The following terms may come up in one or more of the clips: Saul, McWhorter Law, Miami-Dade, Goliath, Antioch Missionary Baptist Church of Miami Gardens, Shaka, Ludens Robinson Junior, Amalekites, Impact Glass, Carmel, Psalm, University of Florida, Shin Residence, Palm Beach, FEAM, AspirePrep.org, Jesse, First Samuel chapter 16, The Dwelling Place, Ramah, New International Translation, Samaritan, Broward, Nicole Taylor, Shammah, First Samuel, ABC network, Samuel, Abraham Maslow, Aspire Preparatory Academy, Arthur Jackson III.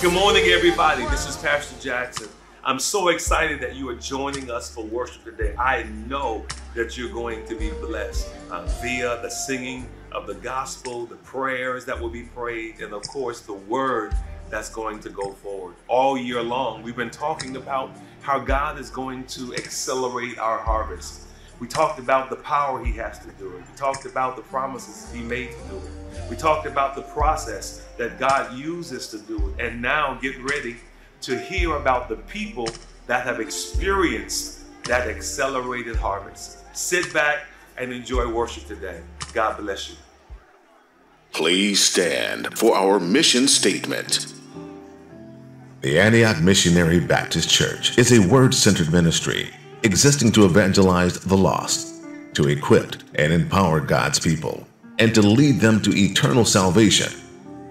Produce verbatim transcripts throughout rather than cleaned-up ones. Good morning, everybody. This is Pastor Jackson. I'm so excited that you are joining us for worship today. I know that you're going to be blessed uh, via the singing of the gospel, the prayers that will be prayed, and of course, the word that's going to go forward. All year long, we've been talking about how God is going to accelerate our harvest. We talked about the power he has to do it. We talked about the promises he made to do it. We talked about the process that God uses to do it. And now get ready to hear about the people that have experienced that accelerated harvest. Sit back and enjoy worship today. God bless you. Please stand for our mission statement. The Antioch Missionary Baptist Church is a word-centered ministry existing to evangelize the lost, to equip and empower God's people, and to lead them to eternal salvation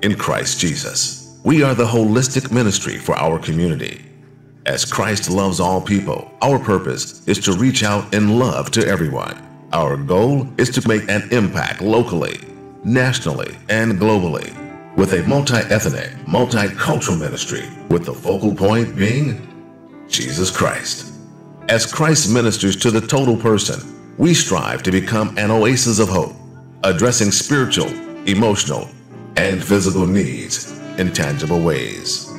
in Christ Jesus. We are the holistic ministry for our community. As Christ loves all people, our purpose is to reach out in love to everyone. Our goal is to make an impact locally, nationally, and globally with a multi-ethnic, multicultural ministry with the focal point being Jesus Christ. As Christ ministers to the total person, we strive to become an oasis of hope, addressing spiritual, emotional, and physical needs in tangible ways.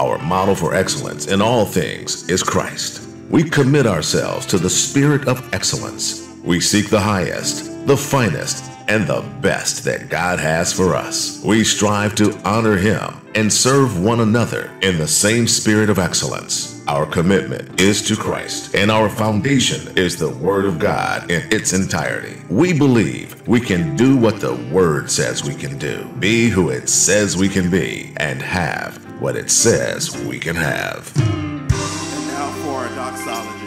Our model for excellence in all things is Christ. We commit ourselves to the spirit of excellence. We seek the highest, the finest, and the best that God has for us. We strive to honor Him and serve one another in the same spirit of excellence. Our commitment is to Christ, and our foundation is the Word of God in its entirety. We believe we can do what the Word says we can do, be who it says we can be, and have what it says we can have. And now for a doxology.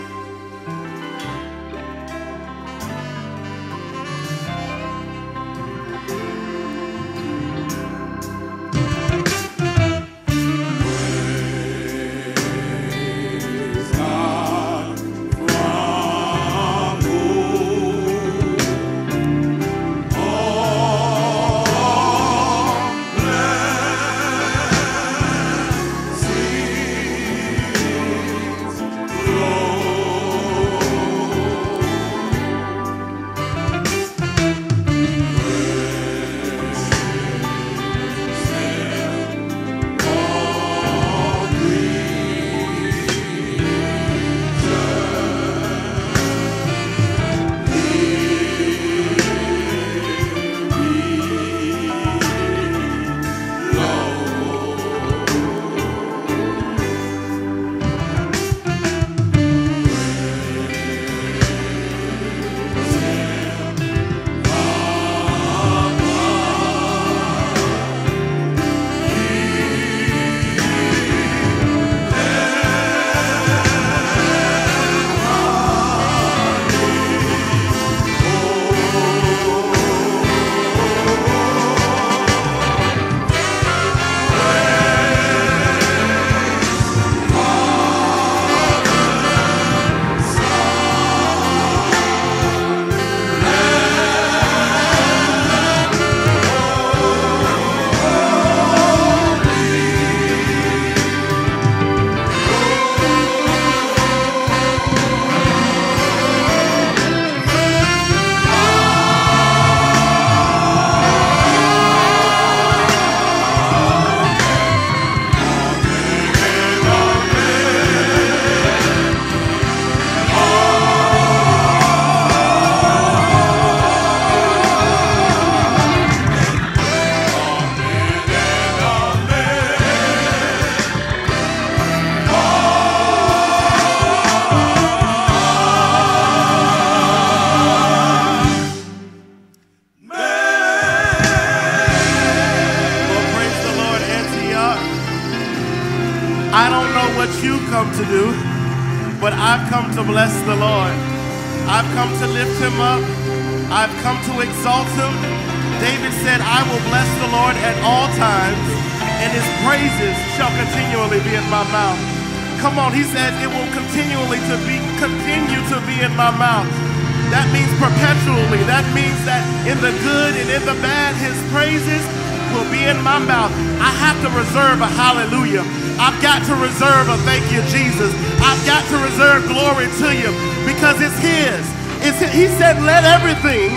Will will be in my mouth, I have to reserve a hallelujah. I've got to reserve a thank you, Jesus. I've got to reserve glory to you because it's his. It's his. He said, let everything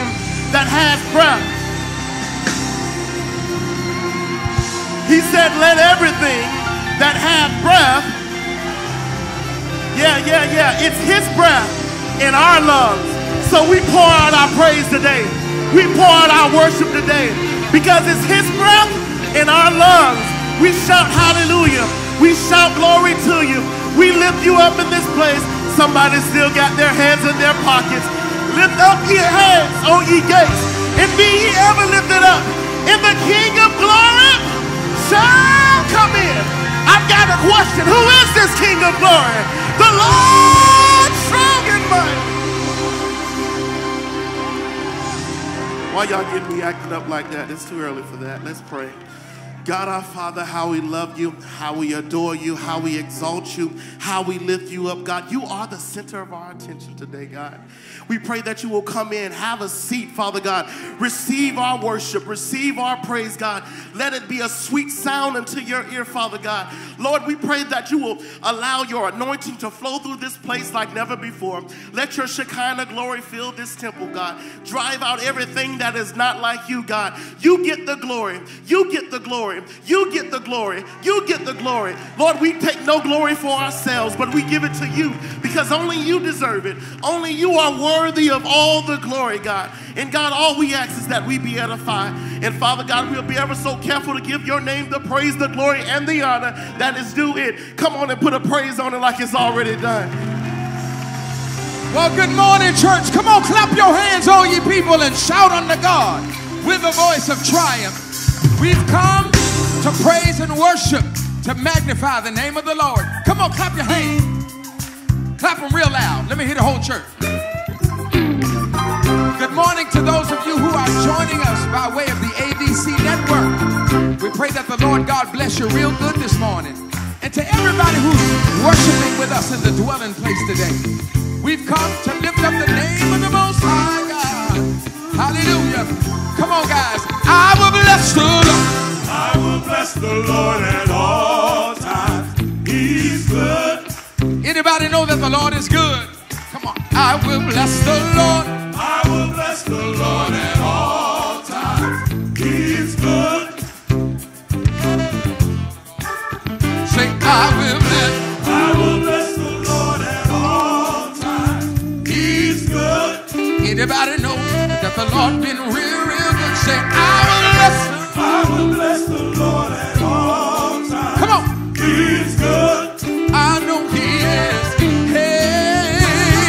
that has breath. He said, let everything that has breath. Yeah, yeah, yeah. It's his breath in our lungs. So we pour out our praise today. We pour out our worship today because it's his breath in our lungs. We shout hallelujah. We shout glory to you. We lift you up in this place. Somebody still got their hands in their pockets. Lift up your hands, O ye gates, and be ye ever lifted up. And the King of glory shall come in. I've got a question. Who is this King of glory? The Lord strong and mighty. Why y'all getting me acting up like that? It's too early for that. Let's pray. God our Father, how we love you, how we adore you, how we exalt you, how we lift you up, God. You are the center of our attention today, God. We pray that you will come in, have a seat, Father God. Receive our worship, receive our praise, God. Let it be a sweet sound unto your ear, Father God. Lord, we pray that you will allow your anointing to flow through this place like never before. Let your Shekinah glory fill this temple, God. Drive out everything that is not like you, God. You get the glory. You get the glory. You get the glory. You get the glory. Lord, we take no glory for ourselves, but we give it to you because only you deserve it. Only you are worthy of all the glory, God. And God, all we ask is that we be edified. And Father God, we'll be ever so careful to give your name the praise, the glory, and the honor that is due it. Come on and put a praise on it like it's already done. Well, good morning, church. Come on, clap your hands, all ye people, and shout unto God with a voice of triumph. We've come to praise and worship, to magnify the name of the Lord. Come on, clap your hands. Clap them real loud. Let me hear the whole church. Good morning to those of you who are joining us by way of the A B C network. We pray that the Lord God bless you real good this morning. And to everybody who's worshiping with us in the dwelling place today, we've come to lift up the name of the Most High God. Hallelujah. Come on, guys. I will bless the Lord. I will bless the Lord at all times. He's good. Anybody know that the Lord is good? Come on. I will bless the Lord. I will bless the Lord at all times. He's good. Say, I will bless. I will bless the Lord at all times. He's good. Anybody know that the Lord been real, real good? Say, I will bless. I will bless the Lord at all times. Come on. He's good. I know he is. Hey,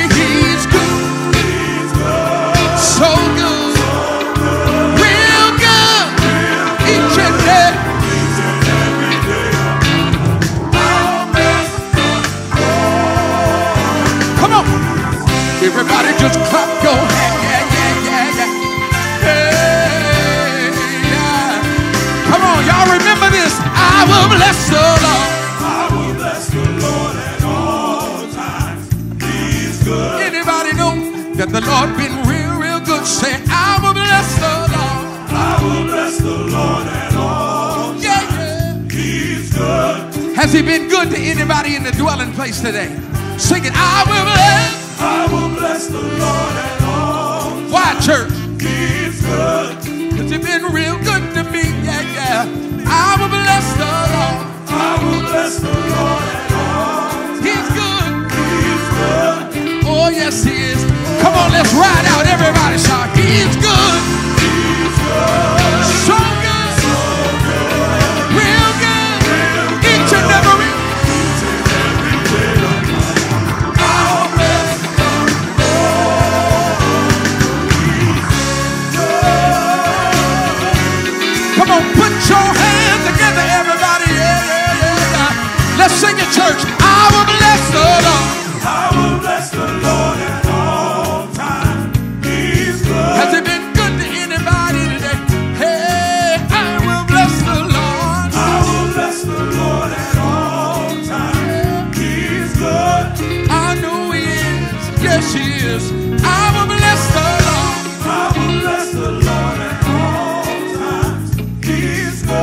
he's good. He's good. So good. So good. Real good. Real good. Each and every, each and every day. I'll bless the Lord. Come on. Everybody just clap your hands. Remember this, I will bless the Lord. I will bless the Lord at all times. He's good. Anybody know that the Lord been real, real good? Say, I will bless the Lord. I will bless the Lord at all times. Yeah, yeah. He's good. Has he been good to anybody in the dwelling place today? Sing it, I will bless. I will bless the Lord at all times. Why, church? He's good. Because you've been real good to me. Yeah, yeah. I will bless the Lord. I will bless the Lord at all times. He's good. He's good. Oh, yes, he is. Come on, let's ride out. Everybody shout, he's good. He's good. So good. So good. Real good. Real good. Each and every, each and every day of mine. I'll bless the Lord. He's good. Come on, put your hands. Sing it, church. I will bless the Lord. I will bless the Lord at all times. He's good. Has it been good to anybody today? Hey, I will bless the Lord. I will bless the Lord at all times. He's good. I know he is. Yes, he is. I will bless the Lord. I will bless the Lord at all times. He's good.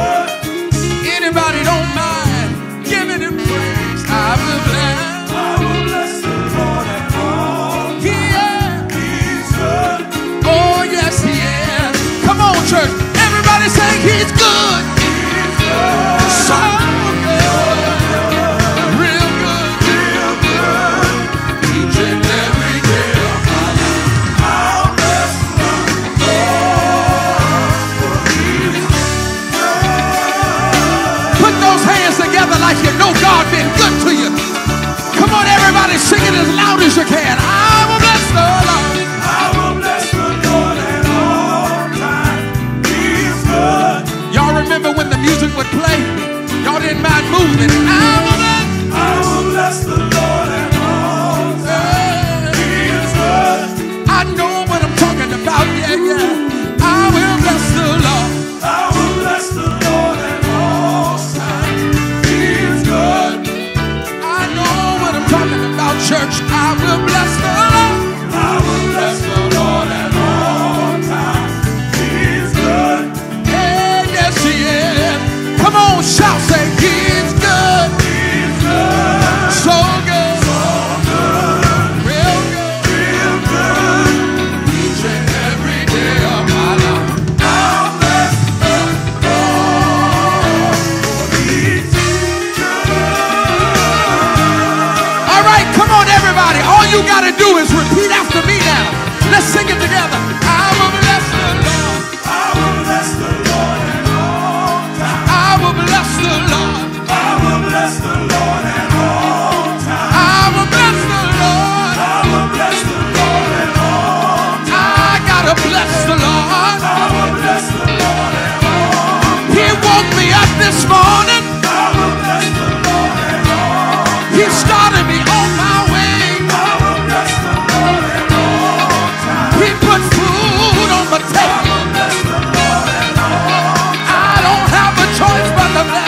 He's good. He's good. So good. Real good. Real good. Each and every day of my life. I'll bless the Lord, for He's good. Put those hands together like you know God been good to you. Come on, everybody, sing it as loud as you can. I will bless the Lord. Remember when the music would play, y'all didn't mind moving. I will bless, I will bless the Lord at all times. He is good. I know what I'm talking about. Yeah, yeah. I will bless the Lord. I will bless the Lord at all times. He is good. I know what I'm talking about, church. I will bless the Lord. I will bless the Lord at all times. He is good. Yes, He is. Come on, shout, say, He's good. He's good. So good. So good. Real good. Real good. Each and every day of my life. I'll bless the Lord. He's good. All right, come on, everybody. All you got to do is repeat after me now. Let's sing it together. I will bless the Lord. I will bless the Lord. I will bless the Lord at all times. I will bless the Lord. I will bless the Lord at all times. I gotta bless the Lord. I will bless the Lord at all times. He woke me up this morning. I will bless the Lord at all times. He started me on my way. I will bless the Lord at all times. He put food on my table. Bless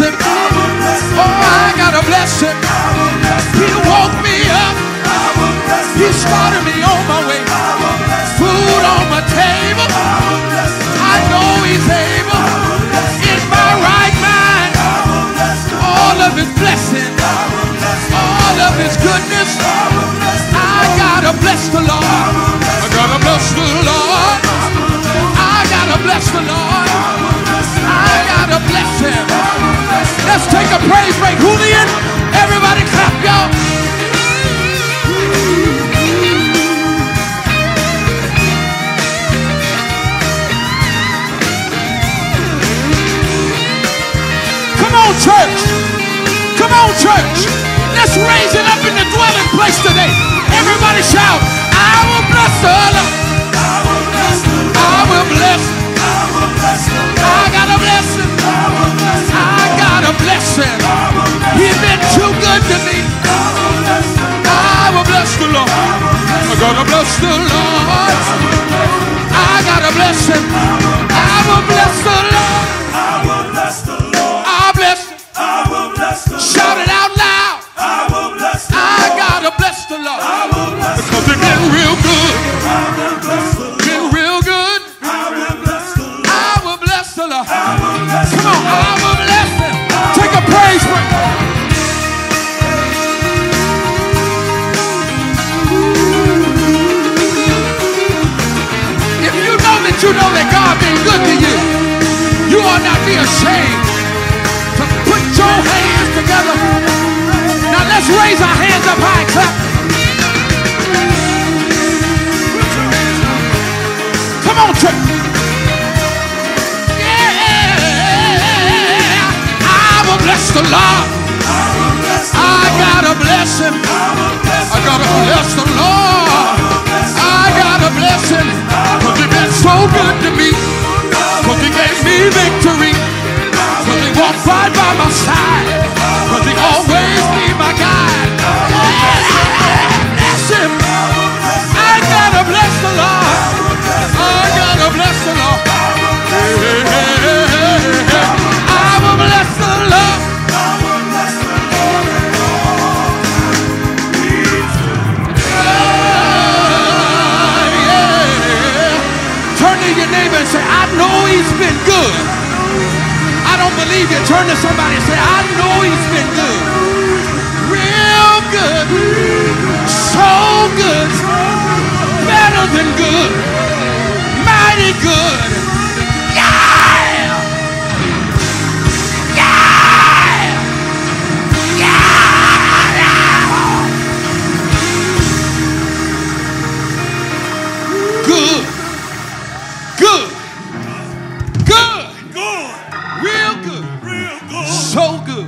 him. Oh, I gotta bless him. He woke me up. He started me on my way. Food on my table. I know He's able. In my right mind. All of His blessing. All of His goodness. I gotta bless the Lord. I gotta bless the Lord. I gotta bless the Lord. I gotta bless Him. Let's take a praise break. Julian, everybody clap, y'all. Come on, church. Come on, church. Let's raise it up in the dwelling place today. Everybody shout, I will bless the Lord. I will bless the Lord. I will bless. I got a blessing. I got a blessing. He's been too good to me. I will bless the Lord. I gotta bless the Lord. I got a blessing. I will bless the Lord. I will bless the Lord. I bless. I will bless the Lord. Shout it out loud. I will bless the Lord. I gotta bless the Lord. Because it's been real good. Come on, I will bless Him. Take a praise for Him. If you know that you know that God been good to you, you ought not be ashamed to put your hands together. Now let's raise our hands up high and clap. Come on, church. Bless the Lord. I gotta bless Him. I gotta bless the Lord. I gotta bless Him. Cause He's been so good to me. Cause He gave me victory. Cause He walked right by my side. Cause He always be my guide. Bless Him. I gotta bless the Lord. I gotta bless the Lord. I will bless the Lord. And say, I know He's been good. I don't believe you. Turn to somebody and say, I know He's been good. Real good, so good, better than good, mighty good. Yeah! Yeah! Yeah! Good, good, good, good, real good, real good, so good.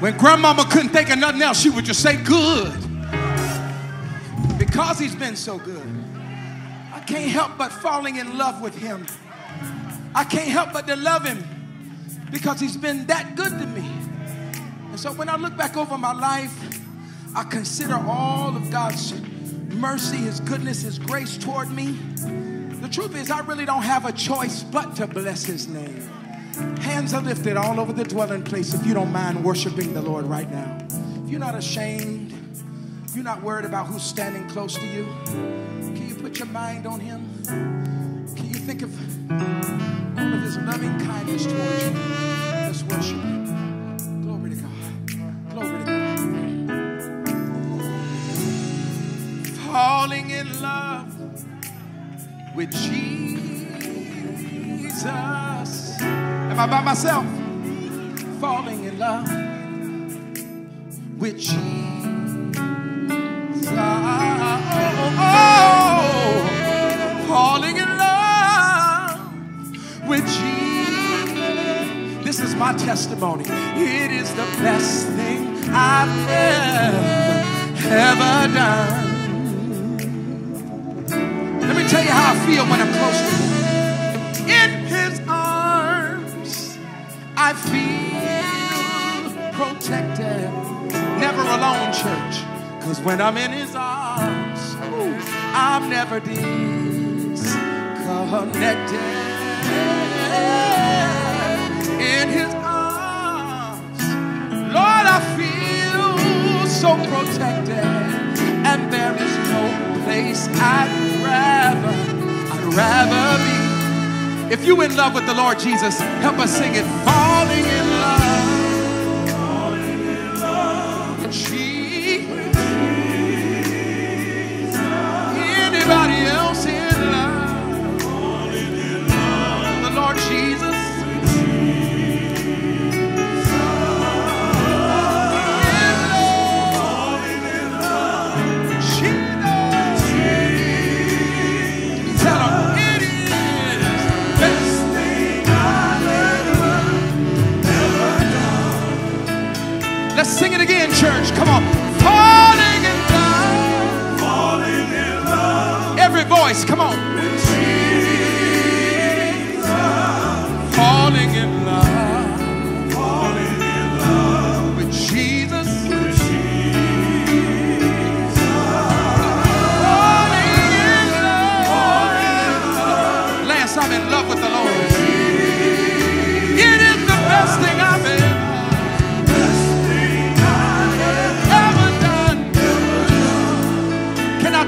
When grandmama couldn't think of nothing else, she would just say good. Because he's been so good, I can't help but falling in love with him. I can't help but to love him because he's been that good to me. And so when I look back over my life, I consider all of God's mercy, his goodness, his grace toward me. The truth is, I really don't have a choice but to bless his name. Hands are lifted all over the dwelling place if you don't mind worshiping the Lord right now. If you're not ashamed, if you're not worried about who's standing close to you, can you put your mind on him? Can you think of all of his loving kindness towards you? Let's worship him. Glory to God. Glory to God. Falling in love with Jesus. Am I by myself? Falling in love with Jesus. Oh, oh, oh. Falling in love with Jesus. This is my testimony. It is the best thing I've ever, ever done. Let me tell you how I feel when I'm close to him. In his arms, I feel protected, never alone, church. Cause when I'm in his arms, ooh, I'm never disconnected. In his arms, Lord, I feel so protected, and there is no place I'd rather, I'd rather be. If you're in love with the Lord Jesus, help us sing it. Falling in love. Falling in love. Jesus. Anybody else in love? Falling in love. The Lord Jesus. Let's sing it again, church. Come on. Falling in love. Falling in love. Every voice, come on. With Jesus. Falling in love. Falling in love. With Jesus. With Jesus. Falling in love. Falling in love. Lance, I'm in love with the Lord. With it is the best thing I've ever.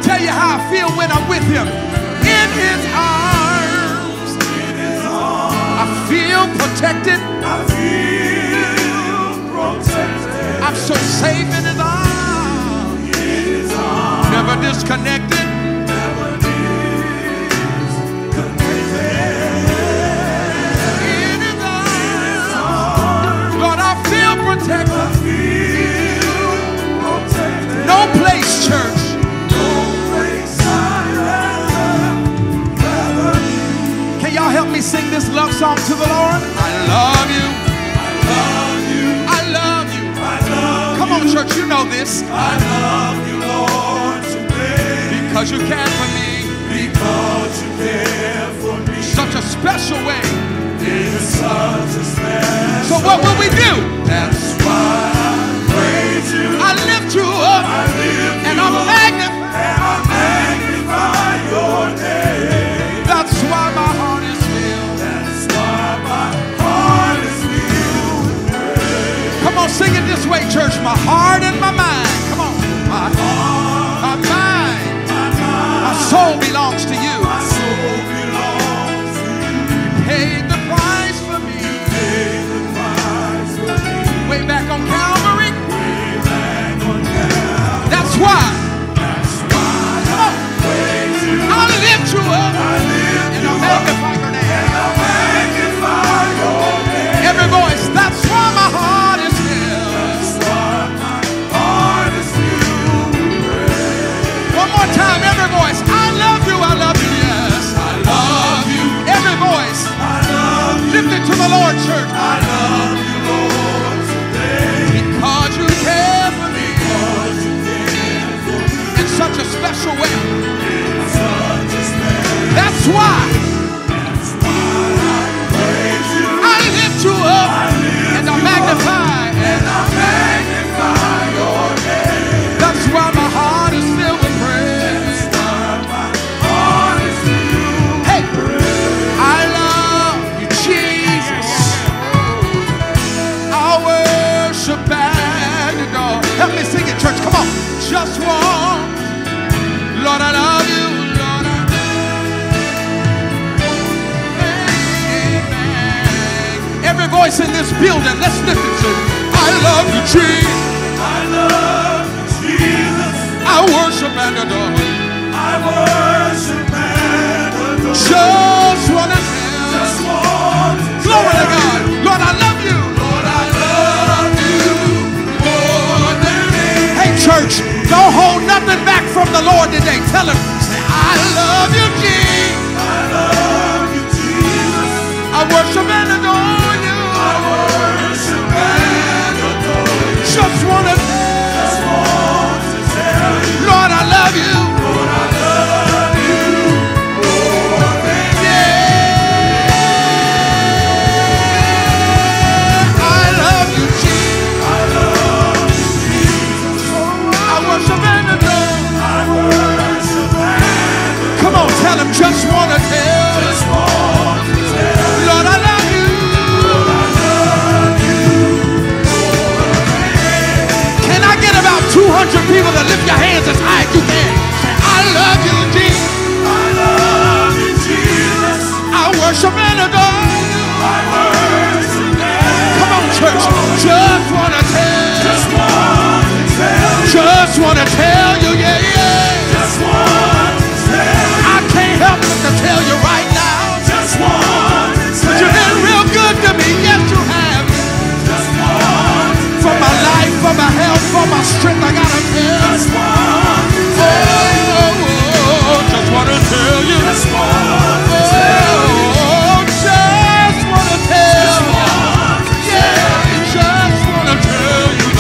Tell you how I feel when I'm with him. In his arms, in his arms I feel protected. I feel protected. I'm so safe in his arms. In his arms. Never disconnected. Never disconnected. In his arms, in his arms Lord, I feel protected. I feel protected. No place, church. Help me sing this love song to the Lord. I love you. I love you. I love you. I love you. Come on, church, you know this. I love you, Lord, today. Because you care for me. Because you care for me. Such a special way. In such a special So what will we do? That's why I praise you. I lift you up. I lift and you I up. Magnify. And I magnify your name. That's why my heart. Come on, sing it this way, church. My heart and my mind. Come on. My heart, my mind, my, mind, my soul belongs to you. My soul belongs to you. church. I love you, Lord, today. Because you care for me. Because you care for me. In such a special way. In such a special way. That's why. That's why I praise you. I lift you up. I lift and I magnify. And I magnify your name. That's why my heart is filled with praise. That's why my heart is filled with hey, praise. I love you, Jesus. I worship and adore. Help me sing it, church. Come on. Just one. Lord, I love you. Lord, I love you. Every voice in this building, let's lift it to you. I love you, Jesus. I love you, Jesus. I worship and adore. I worship and adore. Just wanna tell. Just want to glory to God. You. Lord, I love you. Lord, I love you more than anything. Hey, church, don't hold nothing back from the Lord today. Tell him, say, I love you, Jesus. I love you, Jesus. I worship and adore you. I worship and just wanna, just want to tell you, Lord, I love you. Lord, I love you. Lord, yeah. I love you, Jesus. I love you, Jesus. I worship and adore. I worship and adore. Come on, tell him, just wanna tell. Just want to tell. Lord, I love you. two hundred people that lift your hands as high as you can. I love you, Jesus. I love you, Jesus. I worship and adore you. I worship and adore. Come on, church. Just wanna tell. Just wanna tell. Just wanna tell you, yeah, yeah. Just wanna tell. I can't help but to tell you right now. Just wanna tell. But you've been real good to me. Yes, you have. Just wanna tell. For my life. For my health, for my strength, I gotta tell. Just want to tell you. Oh, oh, oh, just wanna tell you. Just want to tell you. Oh, just wanna tell you. Yeah, just wanna tell you.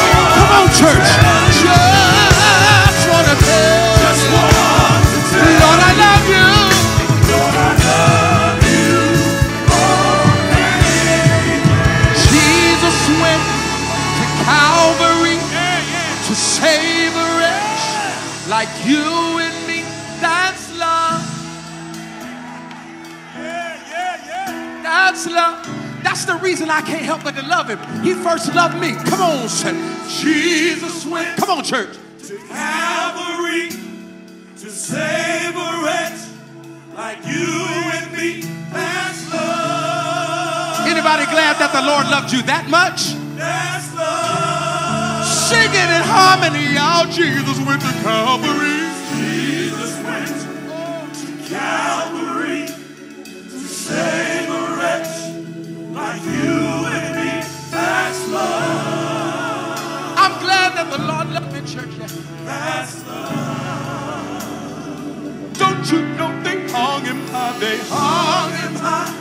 Come on, church. Just wanna tell you. Just want to tell you. Lord, I love you. Lord, I love you. Oh, Jesus went Calvary, yeah, yeah. To save a wretch, yeah. Like you and me, that's love. Yeah, yeah, yeah. That's love. That's the reason I can't help but to love him. He first loved me. Come on, son. Jesus went. Come on, church. To Calvary, to save a wretch, like you and me, that's love. Anybody glad that the Lord loved you that much? That's love. Sing it in harmony. Oh, Jesus went to Calvary. Jesus went to Calvary to save a wretch like you and me. That's love. I'm glad that the Lord loved the church yesterday. That's love. Don't you know they hung him high? They hung him high.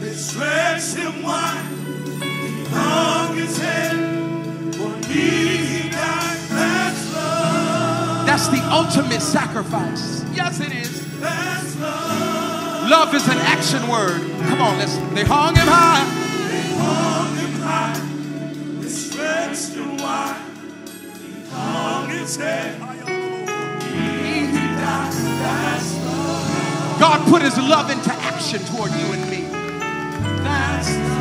They stretched him wide. Hung his head, for me he died. That's love. That's the ultimate sacrifice. Yes, it is. That's love. Love is an action word. Come on, listen. They hung him high. They hung him high. They stretched him wide. He hung his head, for me he died. That's love. God put his love into action toward you and me. That's love.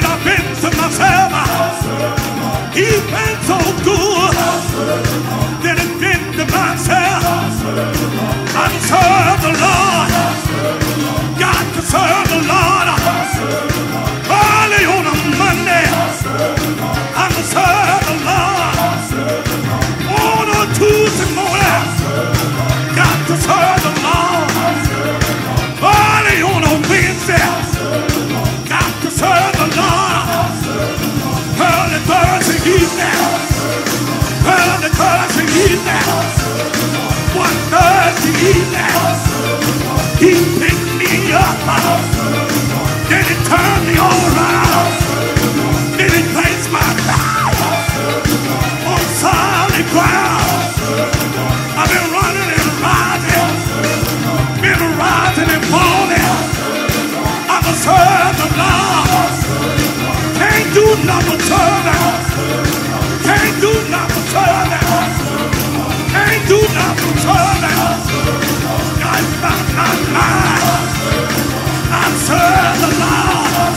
did I've been to myself. You've been so good. Did it been to myself. I can serve the Lord. Got to serve the Lord. Early on a Monday, I can serve the Lord. On a Tuesday morning, got to serve the Lord. Early on a Wednesday, serve the Lord. Early Thursday evening, early Thursday evening, one Thursday evening, he picked me up, then he turned me all around, then he placed my power on solid ground. I've been running and rising, been rising and falling. I'm a serve the Lord. Do not return out. Can't do not return out. Can't do not return out. God, not not mine. I serve the Lord.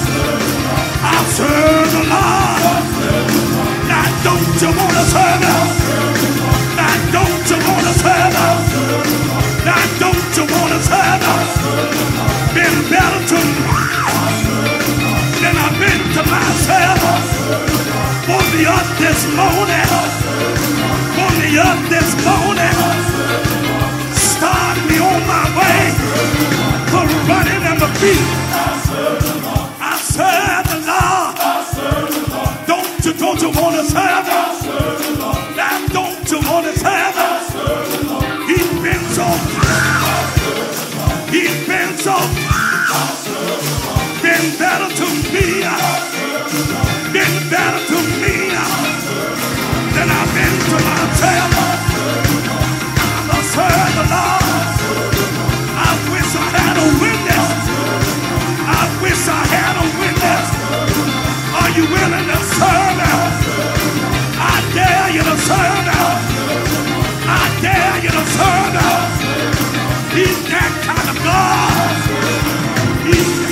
I serve the Lord. Now don't you wanna serve us? Now don't you wanna serve us? Now don't you wanna serve us? Been better to me than I've been to myself. Woke me up this morning. Woke me up this morning. Started me on my way. For running on my feet. I serve the Lord. Don't you, don't you want to serve us? Now don't you want to serve us? He's been so good. He's been so good. Been better to me, been better to me than I've been to myself. I serve the Lord. I wish I had a witness. I wish I had a witness. Are you willing to serve us? I dare you to serve us. I dare you to serve us. He's that kind of God. He's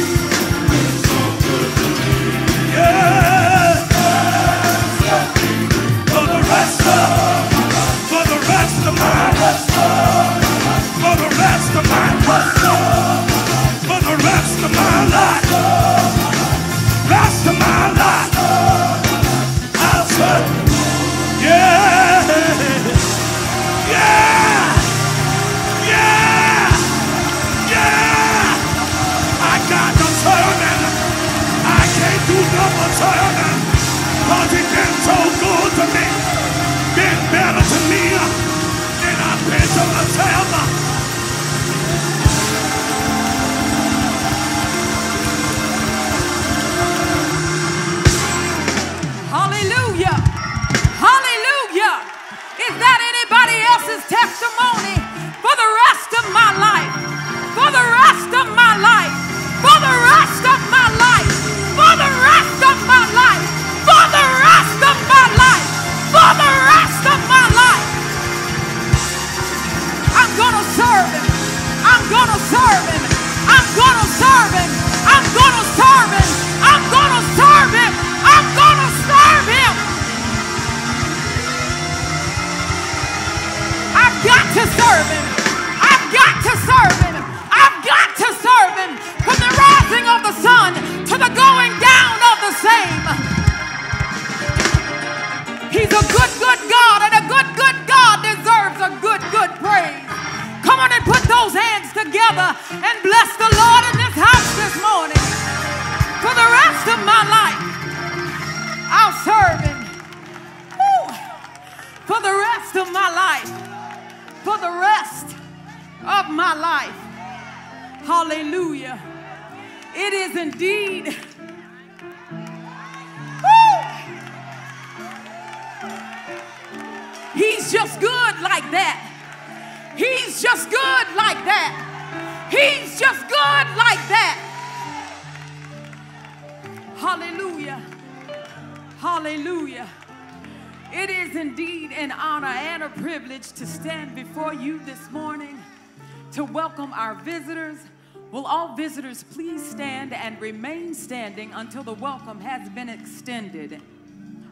Will all visitors please stand and remain standing until the welcome has been extended?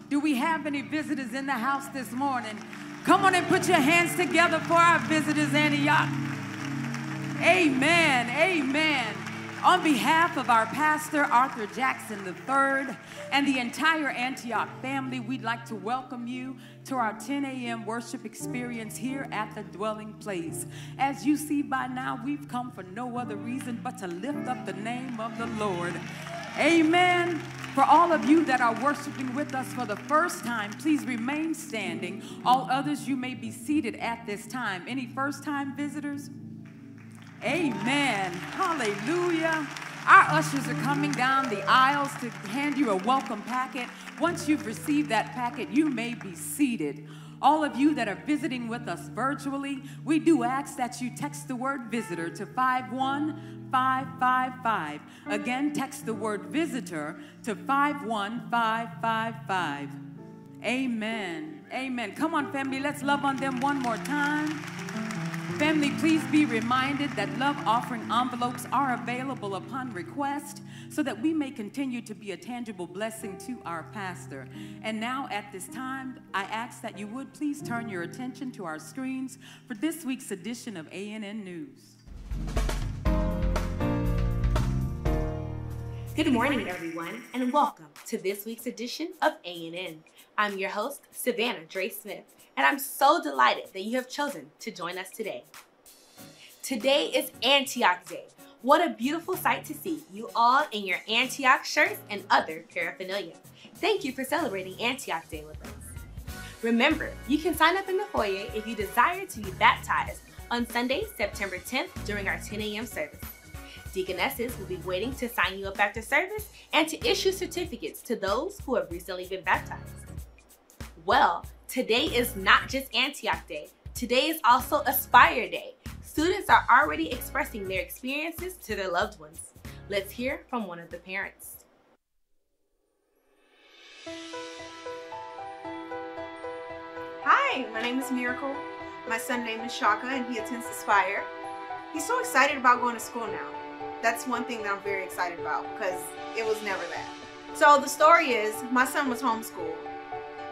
Do we have any visitors in the house this morning? Come on and put your hands together for our visitors, Antioch. Amen, amen. On behalf of our pastor, Arthur Jackson the third, and the entire Antioch family, we'd like to welcome you to our ten a m worship experience here at the Dwelling Place. As you see by now, we've come for no other reason but to lift up the name of the Lord. Amen. For all of you that are worshiping with us for the first time, please remain standing. All others, you may be seated at this time. Any first-time visitors? Amen. Hallelujah. Our ushers are coming down the aisles to hand you a welcome packet. Once you've received that packet, you may be seated. All of you that are visiting with us virtually, we do ask that you text the word visitor to five one five five five. Again, text the word visitor to five one five five five. Amen. Amen. Come on, family, let's love on them one more time. Family, please be reminded that love offering envelopes are available upon request so that we may continue to be a tangible blessing to our pastor. And now at this time, I ask that you would please turn your attention to our screens for this week's edition of A N N News. Good morning, everyone, and welcome to this week's edition of A N N. I'm your host, Savannah Dre Smith, and I'm so delighted that you have chosen to join us today. Today is Antioch Day. What a beautiful sight to see you all in your Antioch shirts and other paraphernalia. Thank you for celebrating Antioch Day with us. Remember, you can sign up in the foyer if you desire to be baptized on Sunday, September tenth during our ten a m service. Deaconesses will be waiting to sign you up after service and to issue certificates to those who have recently been baptized. Well, today is not just Antioch Day. Today is also Aspire Day. Students are already expressing their experiences to their loved ones. Let's hear from one of the parents. Hi, my name is Miracle. My son's name is Shaka and he attends Aspire. He's so excited about going to school now. That's one thing that I'm very excited about because it was never that. So the story is, my son was homeschooled,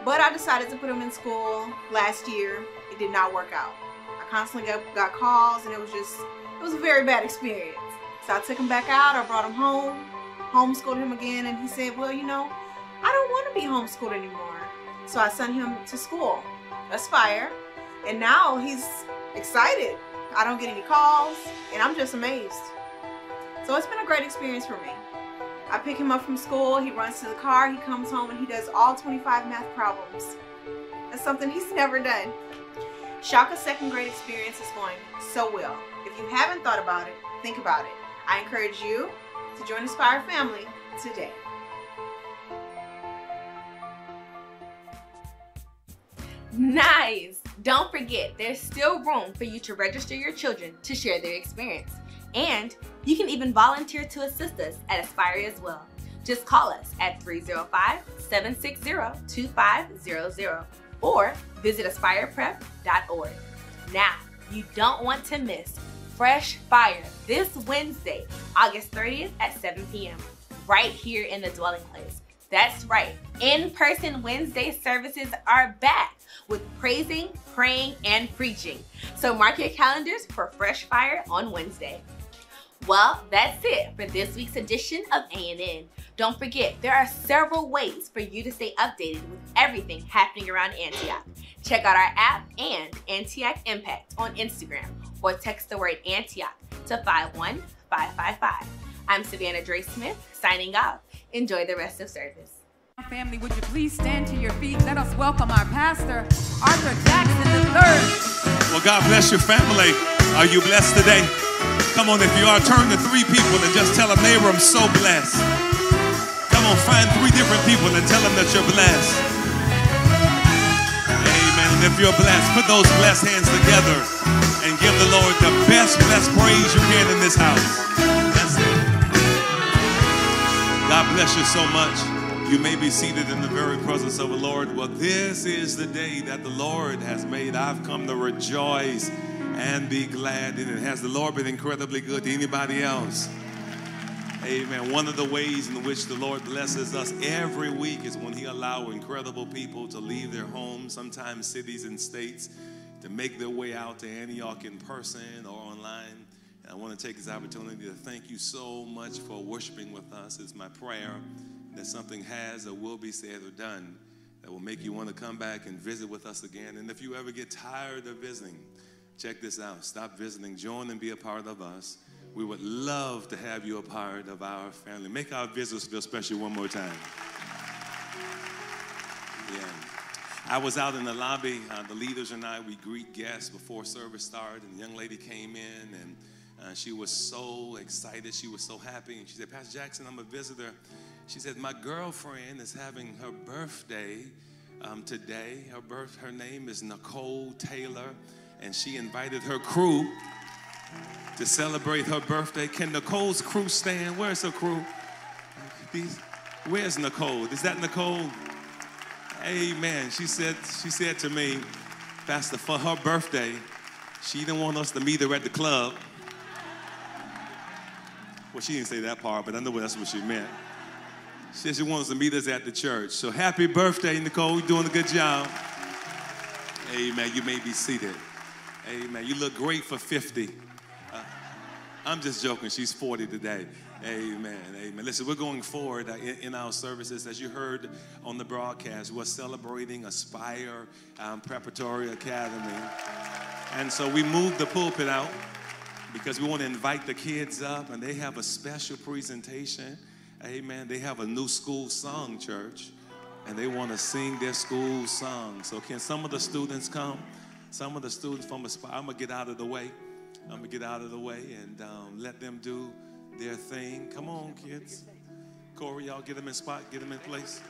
but I decided to put him in school last year. It did not work out. I constantly got, got calls and it was just, it was a very bad experience. So I took him back out, I brought him home, homeschooled him again, and he said, well, you know, I don't want to be homeschooled anymore. So I sent him to school, Aspire, and now he's excited. I don't get any calls and I'm just amazed. So it's been a great experience for me. I pick him up from school, he runs to the car, he comes home and he does all twenty-five math problems. That's something he's never done. Shaka's second grade experience is going so well. If you haven't thought about it, think about it. I encourage you to join Aspire family today. Nice! Don't forget, there's still room for you to register your children to share their experience. And you can even volunteer to assist us at Aspire as well. Just call us at three oh five, seven six zero, two five zero zero or visit Aspire Prep dot org. Now, you don't want to miss Fresh Fire this Wednesday, August thirtieth at seven p m right here in the Dwelling Place. That's right, in-person Wednesday services are back with praising, praying, and preaching. So mark your calendars for Fresh Fire on Wednesday. Well, that's it for this week's edition of A N N. Don't forget, there are several ways for you to stay updated with everything happening around Antioch. Check out our app and Antioch Impact on Instagram, or text the word Antioch to five one five five five. I'm Savannah Dre Smith, signing off. Enjoy the rest of service. Family, would you please stand to your feet? Let us welcome our pastor, Arthur Jackson the third. Well, God bless your family. Are you blessed today? Come on, if you are, turn to three people and just tell them, neighbor, I'm so blessed. Come on, find three different people and tell them that you're blessed. Amen. And if you're blessed, put those blessed hands together and give the Lord the best, best praise you can in this house. That's it. God bless you so much. You may be seated in the very presence of the Lord. Well, this is the day that the Lord has made. I've come to rejoice and be glad in it. Has the Lord been incredibly good to anybody else? Amen. One of the ways in which the Lord blesses us every week is when he allows incredible people to leave their homes, sometimes cities and states, to make their way out to Antioch in person or online. And I want to take this opportunity to thank you so much for worshiping with us. It's my prayer that something has or will be said or done that will make you want to come back and visit with us again. And if you ever get tired of visiting, check this out. Stop visiting. Join and be a part of us. We would love to have you a part of our family. Make our visitors feel special one more time. Yeah. I was out in the lobby. Uh, the leaders and I, we greet guests before service started. And the young lady came in, and uh, she was so excited. She was so happy. And she said, "Pastor Jackson, I'm a visitor." She said, "My girlfriend is having her birthday um, today. Her birth, her name is Nicole Taylor, and she invited her crew to celebrate her birthday. Can Nicole's crew stand? Where's her crew? These, where's Nicole? Is that Nicole?" Amen. She said, she said to me, "Pastor, for her birthday, she didn't want us to meet her at the club." Well, she didn't say that part, but I know that's what she meant. She said she wants to meet us at the church. So happy birthday, Nicole. You're doing a good job. Amen. You may be seated. Amen. You look great for fifty. Uh, I'm just joking. She's forty today. Amen. Amen. Listen, we're going forward uh, in, in our services. As you heard on the broadcast, we're celebrating Aspire um, Preparatory Academy. And so we moved the pulpit out because we want to invite the kids up, and they have a special presentation. Amen. They have a new school song, church, and they want to sing their school song. So can some of the students come? Some of the students from Aspire. I'm going to get out of the way. I'm going to get out of the way and um, let them do their thing. Come on, kids. Corey, y'all get them in spot. Get them in place.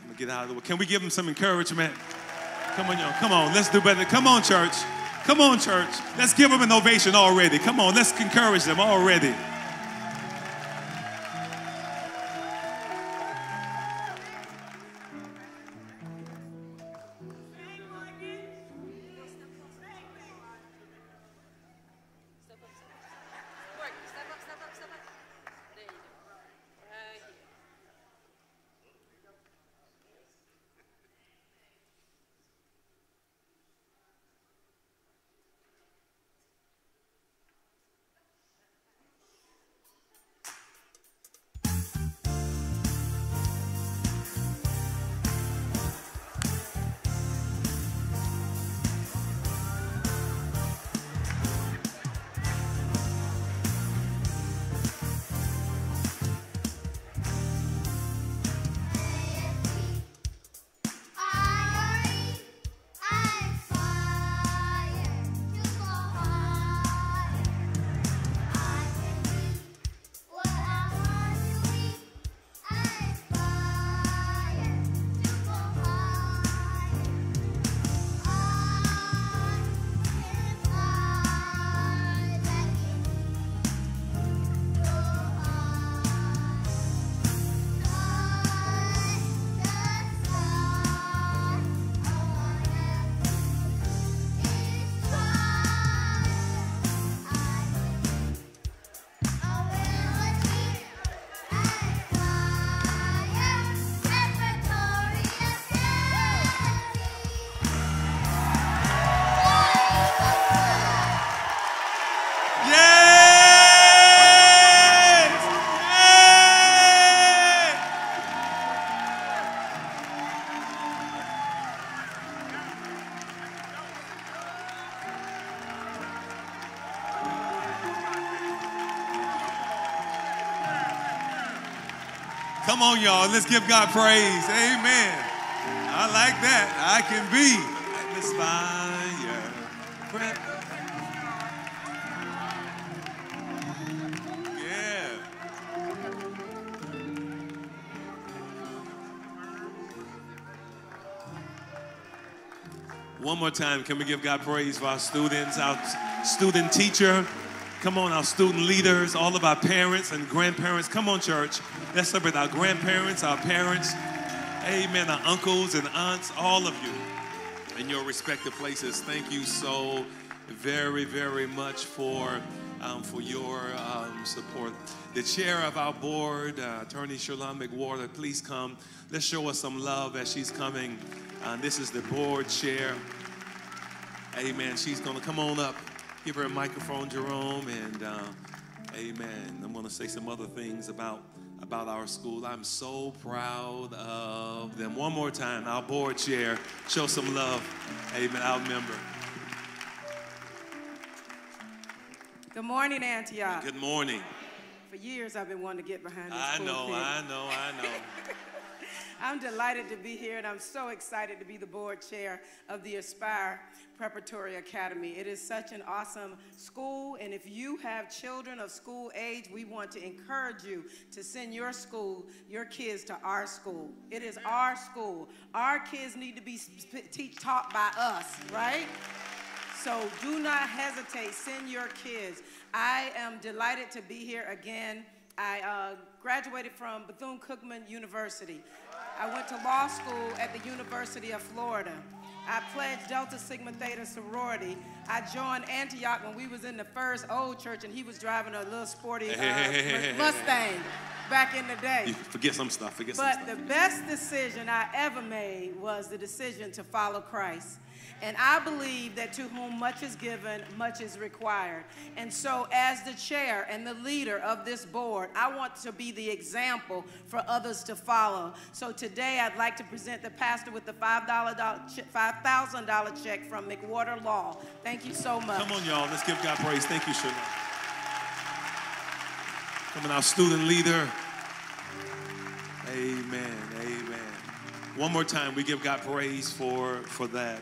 I'm going to get out of the way. Can we give them some encouragement? Come on, y'all. Come on. Let's do better. Come on, church. Come on, church. Let's give them an ovation already. Come on. Let's encourage them already. Come on, y'all. Let's give God praise. Amen. I like that. I can be at this fire. Yeah. One more time. Can we give God praise for our students, our student teacher? Come on, our student leaders, all of our parents and grandparents. Come on, church. Let's celebrate our grandparents, our parents, amen, our uncles and aunts, all of you. in your respective places. Thank you so very, very much for um, for your um, support. The chair of our board, uh, Attorney Sherlon McWhorter, please come. Let's show her some love as she's coming. Uh, this is the board chair. Amen. She's going to come on up. Give her a microphone, Jerome, and uh, amen. I'm going to say some other things about, about our school. I'm so proud of them. One more time, our board chair. Show some love. Amen. Our member. Good morning, Antioch. Good morning. For years, I've been wanting to get behind this I know, pulpit. I know, I know, I know. I'm delighted to be here, and I'm so excited to be the board chair of the Aspire Preparatory Academy. It is such an awesome school, and if you have children of school age, we want to encourage you to send your school, your kids to our school. It is our school. Our kids need to be taught by us, right? So do not hesitate. Send your kids. I am delighted to be here again. I uh, graduated from Bethune-Cookman University. I went to law school at the University of Florida. I pledged Delta Sigma Theta sorority. I joined Antioch when we was in the first old church, and he was driving a little sporty uh, Mustang back in the day. You forget some stuff. Forget some stuff. But the best decision I ever made was the decision to follow Christ. And I believe that to whom much is given, much is required. And so as the chair and the leader of this board, I want to be the example for others to follow. So today I'd like to present the pastor with the five thousand dollar check from McWhorter Law. Thank you so much. Come on, y'all. Let's give God praise. Thank you, Shirley. Coming our student leader. Amen. Amen. One more time, we give God praise for, for that.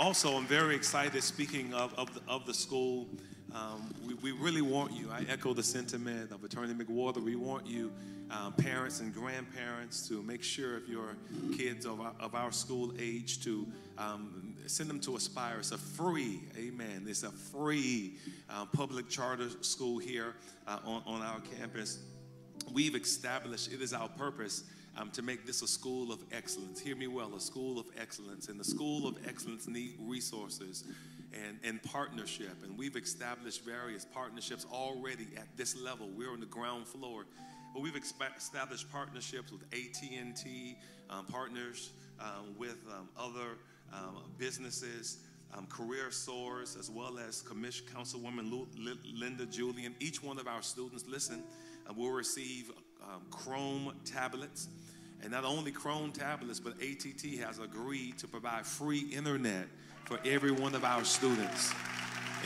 Also, I'm very excited, speaking of, of, the, of the school, um, we, we really want you. I echo the sentiment of Attorney McWhorter. We want you, uh, parents and grandparents, to make sure if your kids of our, of our school age to um, send them to Aspire. It's a free, amen, it's a free uh, public charter school here uh, on, on our campus. We've established, it is our purpose Um, to make this a school of excellence. Hear me well, a school of excellence. And the school of excellence need resources and, and partnership. And we've established various partnerships already at this level. We're on the ground floor. But we've established partnerships with A T and T, um, partners um, with um, other um, businesses, um, Career Source, as well as Commission Councilwoman Lu L Linda Julian. Each one of our students, listen, uh, will receive um, Chrome tablets. And not only Chrome tablets, but A T and T has agreed to provide free internet for every one of our students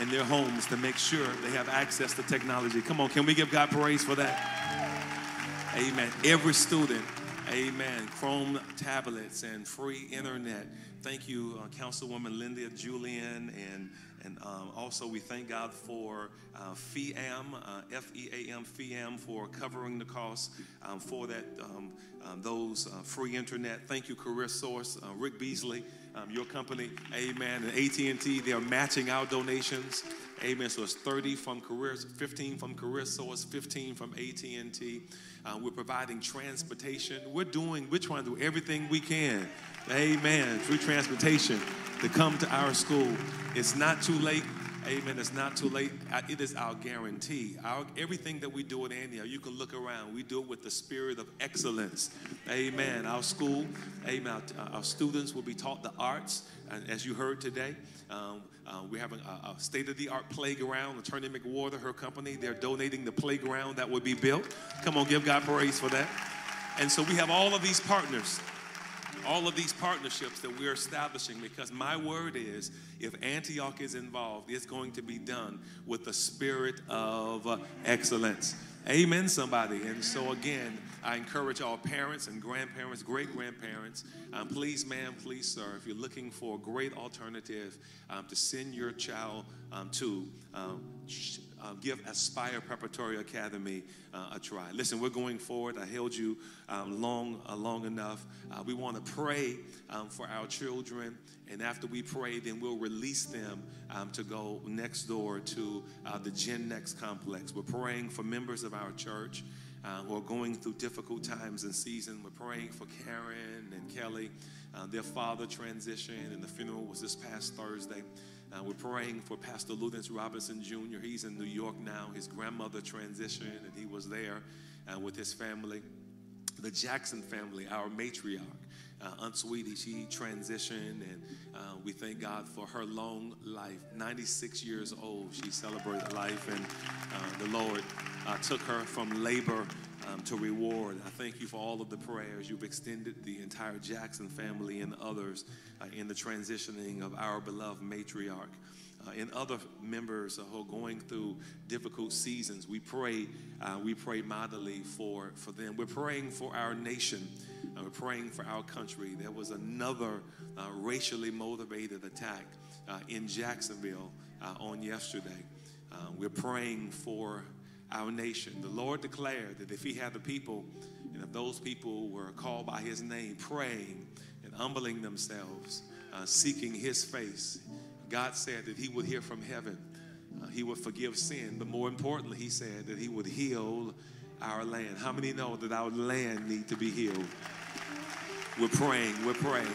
in their homes to make sure they have access to technology. Come on, can we give God praise for that? Amen. Every student, amen. Chrome tablets and free internet. Thank you, uh, Councilwoman Linda Julian, and and um, also we thank God for uh, FEAM, uh, F E A M, FEAM, for covering the cost um, for that um, um, those uh, free internet. Thank you, Career Source, uh, Rick Beasley, um, your company, amen, and A T and T. They are matching our donations, amen. So it's thirty from Career, fifteen from Career Source, fifteen from A T and T. Uh, we're providing transportation. We're doing, we're trying to do everything we can, amen, through transportation to come to our school. It's not too late, amen, it's not too late. It is our guarantee. Our, everything that we do at Antioch, you can look around, we do it with the spirit of excellence, amen. Our school, amen, our, our students will be taught the arts, and as you heard today. Um, Uh, we have a, a state-of-the-art playground. Attorney McWhorter, her company, they're donating the playground that would be built. Come on, give God praise for that. And so we have all of these partners, all of these partnerships that we're establishing, because my word is, if Antioch is involved, it's going to be done with the spirit of uh, excellence. Amen, somebody. And so again, I encourage all parents and grandparents, great-grandparents, um, please, ma'am, please, sir, if you're looking for a great alternative um, to send your child um, to, um, uh, give Aspire Preparatory Academy uh, a try. Listen, we're going forward. I held you um, long, uh, long enough. Uh, we want to pray um, for our children, and after we pray, then we'll release them um, to go next door to uh, the Gen Next complex. We're praying for members of our church. uh, who are going through difficult times and seasons. We're praying for Karen and Kelly. Uh, their father transitioned, and the funeral was this past Thursday. Uh, we're praying for Pastor Ludens Robinson Junior He's in New York now. His grandmother transitioned, and he was there uh, with his family. The Jackson family, our matriarch, uh, Aunt Sweetie, she transitioned, and uh, we thank God for her long life. ninety-six years old, she celebrated life, and uh, the Lord uh, took her from labor um, to reward. I thank you for all of the prayers you've extended the entire Jackson family and others uh, in the transitioning of our beloved matriarch. Uh, and other members who are going through difficult seasons, we pray, uh, we pray mightily for, for them. We're praying for our nation. Uh, we're praying for our country. There was another uh, racially motivated attack uh, in Jacksonville uh, on yesterday. Uh, we're praying for our nation. The Lord declared that if he had the people, and if those people were called by his name, praying and humbling themselves, uh, seeking his face, God said that he would hear from heaven. Uh, he would forgive sin. But more importantly, he said that he would heal our land. How many know that our land needs to be healed? We're praying. We're praying.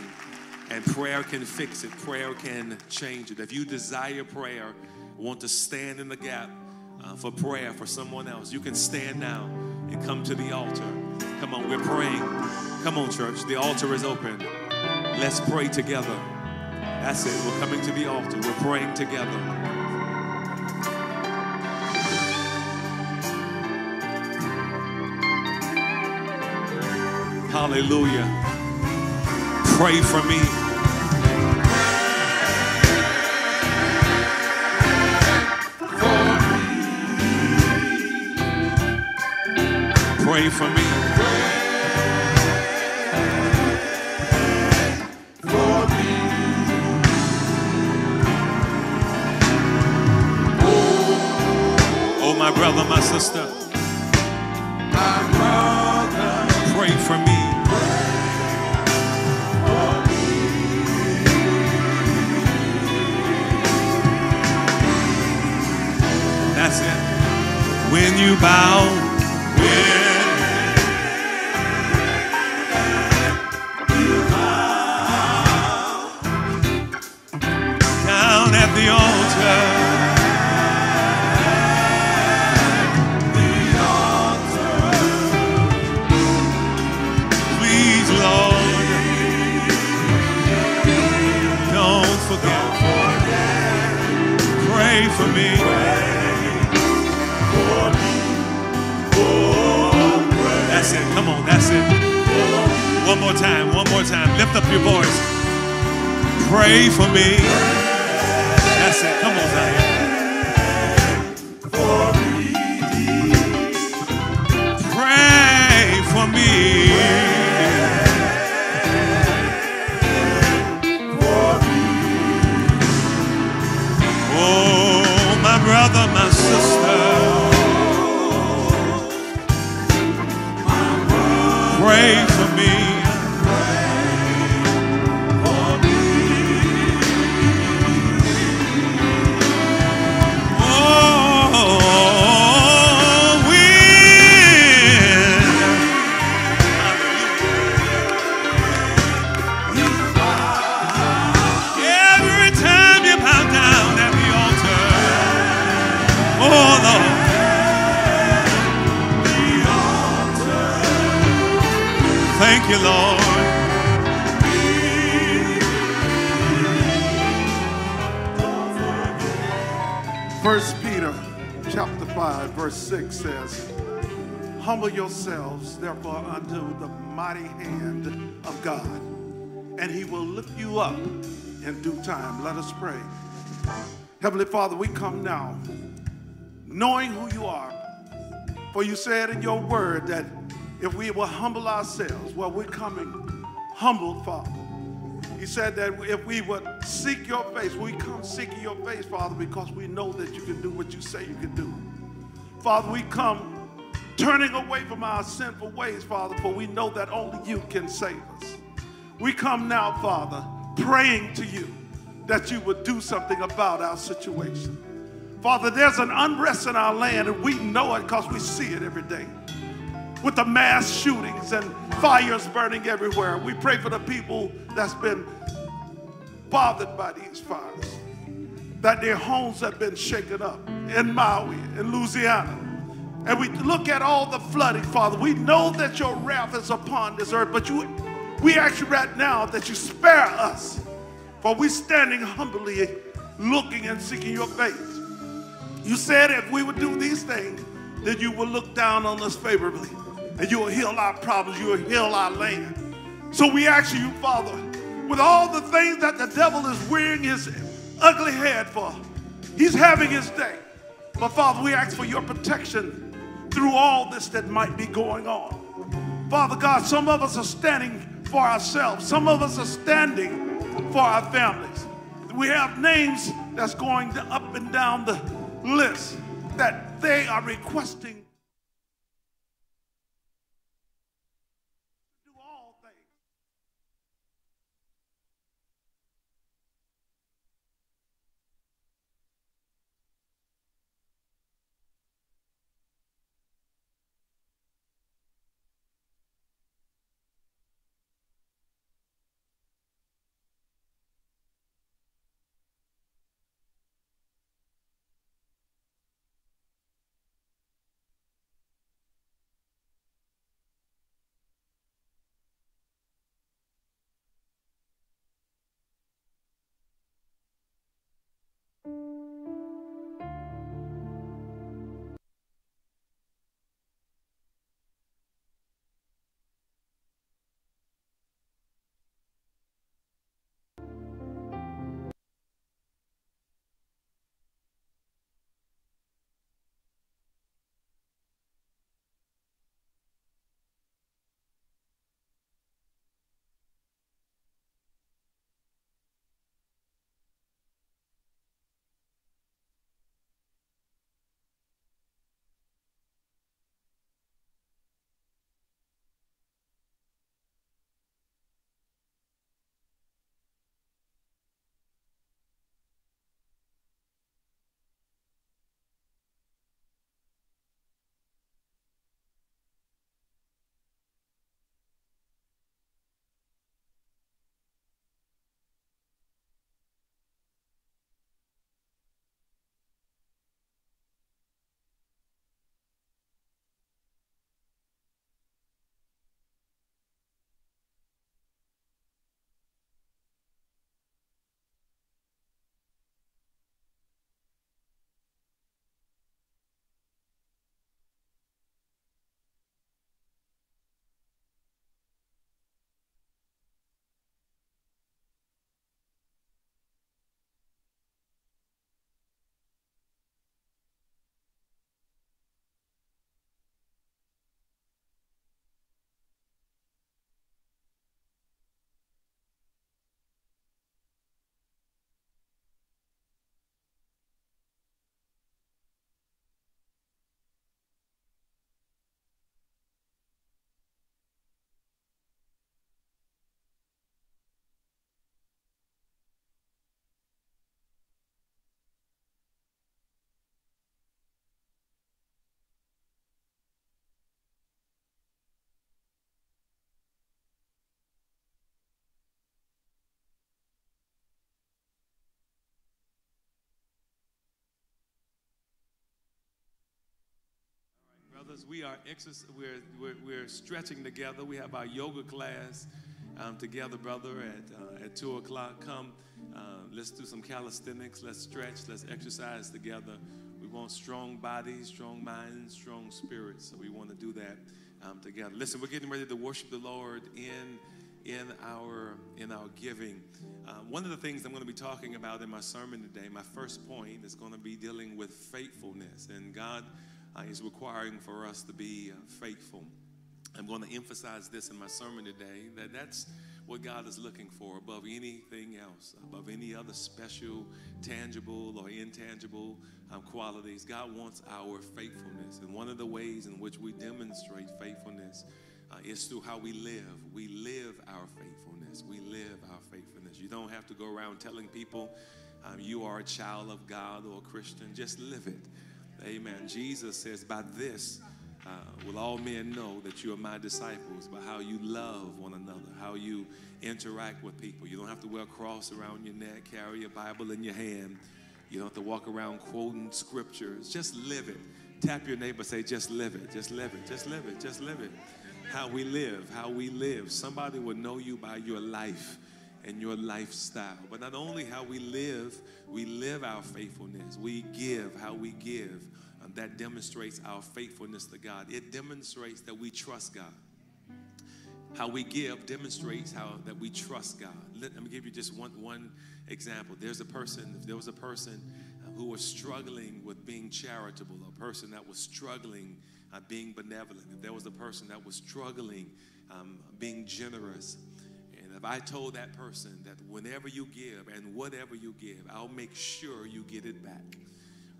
And prayer can fix it. Prayer can change it. If you desire prayer, want to stand in the gap uh, for prayer for someone else, you can stand now and come to the altar. Come on, we're praying. Come on, church. The altar is open. Let's pray together. That's it. We're coming to the altar. We're praying together. Hallelujah. Pray for me. Pray for me. Pray for me. My brother, my sister, my brother, pray for me. Pray for me. That's it. When you bow, when you bow down at the altar. Pray for me. Pray for me. Oh, pray. That's it. Come on, that's it. One more time, one more time. Lift up your voice. Pray for me. That's it. Come on, Zion. For me. Pray for me. Oh, my brother, my sister, my brother, pray for me. Pray for me. Oh, when every time you bow down. Oh, Lord. The altar. Thank you, Lord. First Peter chapter five, verse six says, humble yourselves, therefore, unto the mighty hand of God, and he will lift you up in due time. Let us pray. Heavenly Father, we come now knowing who you are. For you said in your word that if we will humble ourselves, well, we're coming humbled, Father. You said that if we would seek your face, we come seeking your face, Father, because we know that you can do what you say you can do. Father, we come turning away from our sinful ways, Father, for we know that only you can save us. We come now, Father, praying to you that you would do something about our situation. Father, there's an unrest in our land, and we know it because we see it every day. with the mass shootings and fires burning everywhere. We pray for the people that's been bothered by these fires, that their homes have been shaken up in Maui, in Louisiana. And we look at all the flooding, Father. We know that your wrath is upon this earth, but you, we ask you right now that you spare us, for we're standing humbly looking and seeking your face. You said if we would do these things, then you will look down on us favorably, and you will heal our problems, you will heal our land. So we ask you, Father, with all the things that the devil is wearing his ugly head for, he's having his day. But Father, we ask for your protection through all this that might be going on. Father God, some of us are standing for ourselves. Some of us are standing for our families. We have names that's going up and down the list that they are requesting to do all things. We are exerc- we're, we're, we're stretching together. We have our yoga class um, together, brother, at, uh, at two o'clock. Come, uh, let's do some calisthenics. Let's stretch. Let's exercise together. We want strong bodies, strong minds, strong spirits. So we want to do that um, together. Listen, we're getting ready to worship the Lord in in our, in our giving. Uh, one of the things I'm going to be talking about in my sermon today, my first point, is going to be dealing with faithfulness. And God Uh, is requiring for us to be uh, faithful. I'm going to emphasize this in my sermon today, that that's what God is looking for above anything else, above any other special, tangible or intangible um, qualities. God wants our faithfulness. And one of the ways in which we demonstrate faithfulness uh, is through how we live. We live our faithfulness. We live our faithfulness. You don't have to go around telling people um, you are a child of God or a Christian. Just live it. Amen. Jesus says, by this uh, will all men know that you are my disciples by how you love one another, how you interact with people. You don't have to wear a cross around your neck, carry a Bible in your hand. You don't have to walk around quoting scriptures. Just live it. Tap your neighbor, say, just live it, just live it, just live it, just live it. How we live, how we live. Somebody will know you by your life and your lifestyle. But not only how we live, we live our faithfulness. We give, how we give. Um, that demonstrates our faithfulness to God. It demonstrates that we trust God. How we give demonstrates how that we trust God. Let, let me give you just one, one example. There's a person, if there was a person who was struggling with being charitable, a person that was struggling uh, being benevolent, if there was a person that was struggling um, being generous, and if I told that person that whenever you give and whatever you give, I'll make sure you get it back,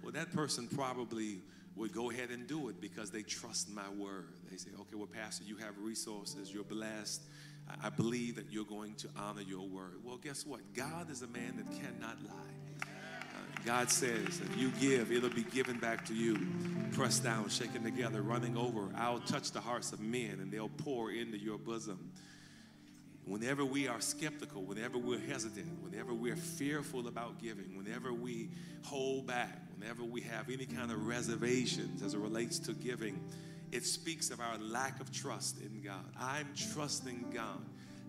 well, that person probably would go ahead and do it because they trust my word. They say, okay, well, Pastor, you have resources, you're blessed. I, I believe that you're going to honor your word. Well, guess what? God is a man that cannot lie. Uh, God says, if you give, it'll be given back to you. Pressed down, shaken together, running over. I'll touch the hearts of men, and they'll pour into your bosom. Whenever we are skeptical, whenever we're hesitant, whenever we're fearful about giving, whenever we hold back, whenever we have any kind of reservations as it relates to giving, it speaks of our lack of trust in God. I'm trusting God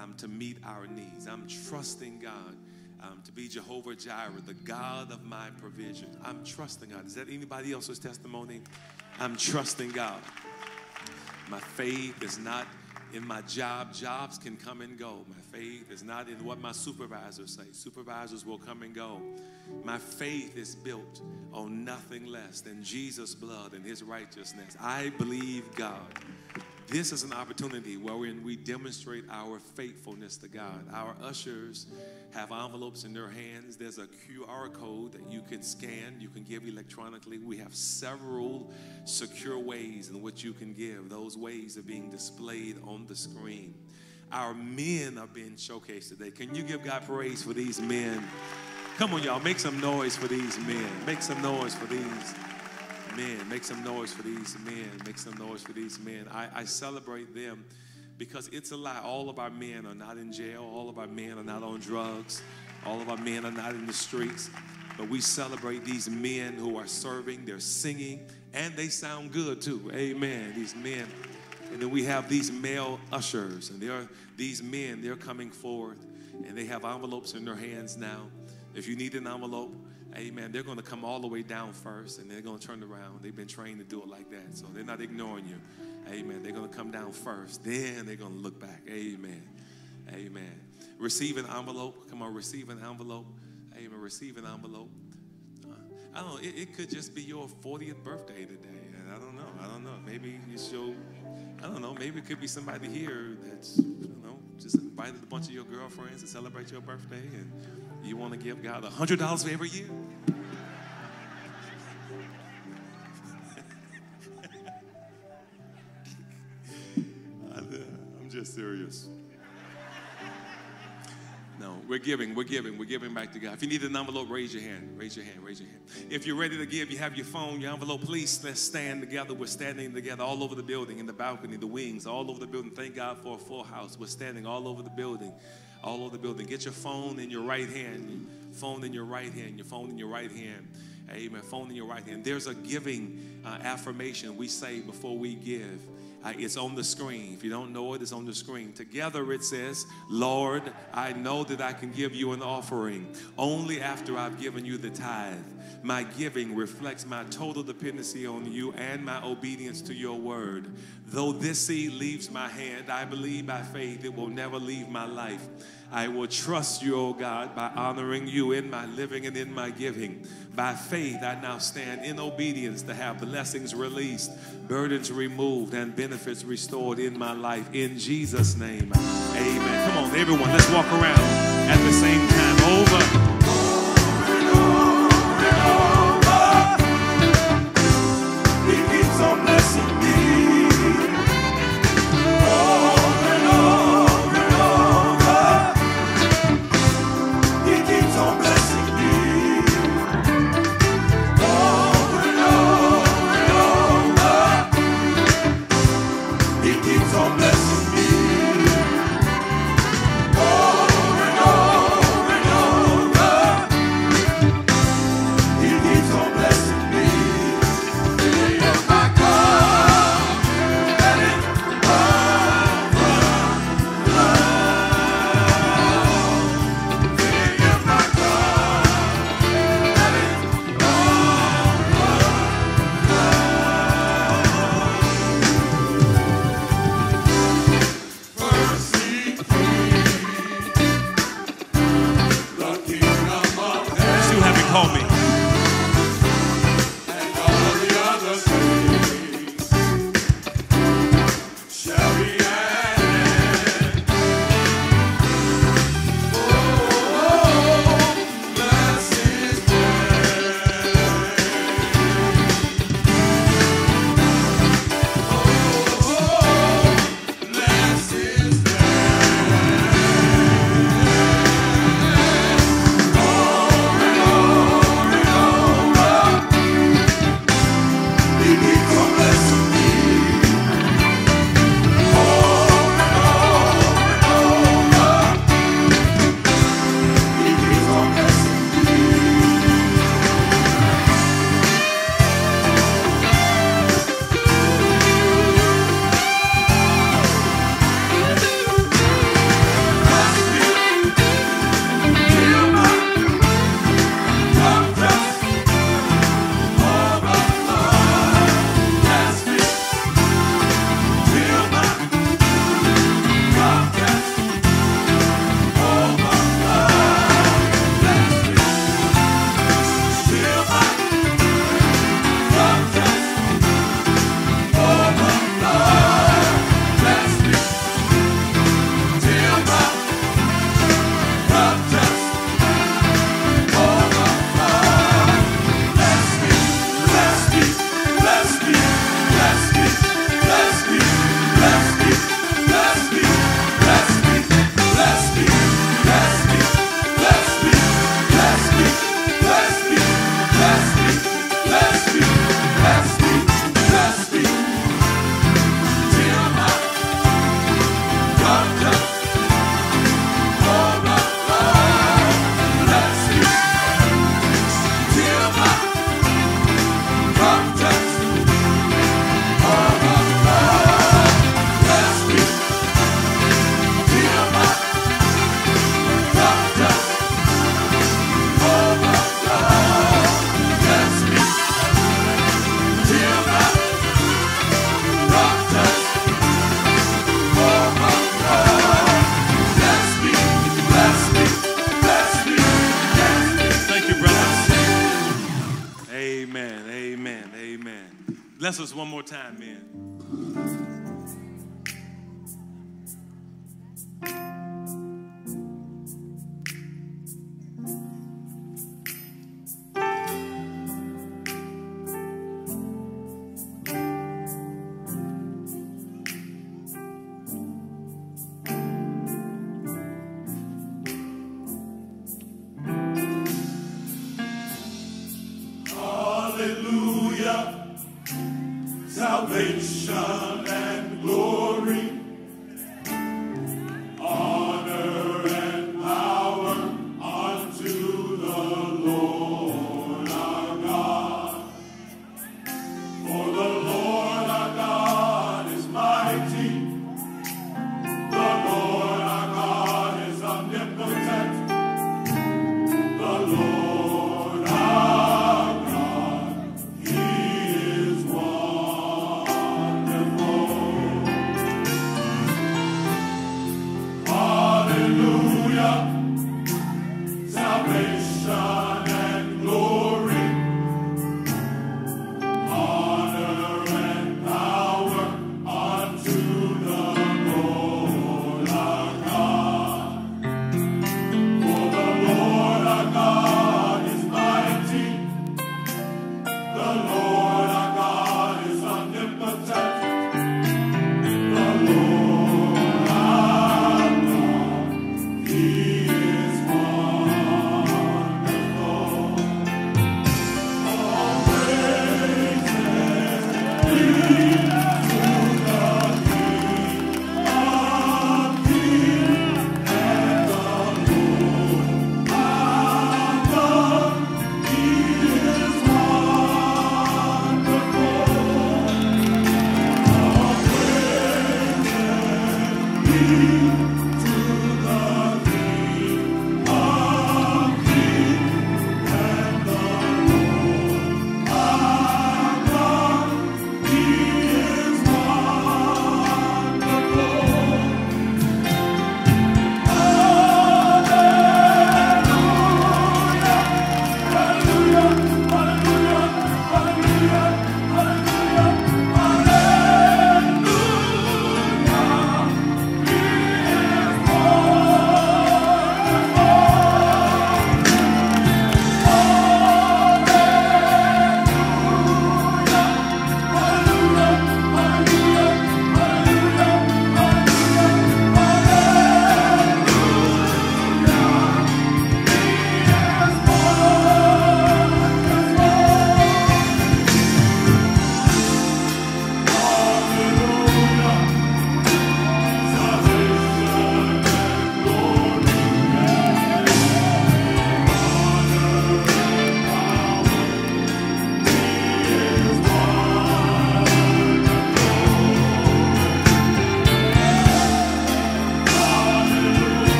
um, to meet our needs. I'm trusting God um, to be Jehovah Jireh, the God of my provision. I'm trusting God. Is that anybody else's testimony? I'm trusting God. My faith is not in my job. Jobs can come and go. My faith is not in what my supervisors say. Supervisors will come and go. My faith is built on nothing less than Jesus' blood and his righteousness. I believe God. This is an opportunity wherein we demonstrate our faithfulness to God. Our ushers have envelopes in their hands. There's a Q R code that you can scan. You can give electronically. We have several secure ways in which you can give. Those ways are being displayed on the screen. Our men are being showcased today. Can you give God praise for these men? Come on, y'all. Make some noise for these men. Make some noise for these men. Make some noise for these men. Make some noise for these men. I, I celebrate them because it's a lie. All of our men are not in jail. All of our men are not on drugs. All of our men are not in the streets. But we celebrate these men who are serving. They're singing. And they sound good, too. Amen. These men. And then we have these male ushers. And they're, these men, they're coming forward. And they have envelopes in their hands now. If you need an envelope, amen, they're going to come all the way down first, and they're going to turn around. They've been trained to do it like that, so they're not ignoring you. Amen. They're going to come down first. Then they're going to look back. Amen. Amen. Receive an envelope. Come on, receive an envelope. Amen. Receive an envelope. Uh, I don't know. It, it could just be your fortieth birthday today. I don't know. I don't know. Maybe it's your, I don't know. Maybe it could be somebody here that's, you know, just invited a bunch of your girlfriends to celebrate your birthday, and you want to give God one hundred dollars for every year? I'm just serious. No, we're giving, we're giving, we're giving back to God. If you need an envelope, raise your hand, raise your hand, raise your hand. If you're ready to give, you have your phone, your envelope, please let's stand together. We're standing together all over the building, in the balcony, the wings, all over the building. Thank God for a full house. We're standing all over the building. All over the building. Get your phone in your right hand. Phone in your right hand. Your phone in your right hand. Amen. Phone in your right hand. There's a giving uh, affirmation we say before we give. Uh, it's on the screen. If you don't know it, it's on the screen. Together it says, Lord, I know that I can give you an offering only after I've given you the tithe. My giving reflects my total dependency on you and my obedience to your word. Though this seed leaves my hand, I believe by faith it will never leave my life. I will trust you, O God, by honoring you in my living and in my giving. By faith, I now stand in obedience to have blessings released, burdens removed, and benefits restored in my life. In Jesus' name, amen. Come on, everyone, let's walk around at the same time. Over. Bless us one more time, man.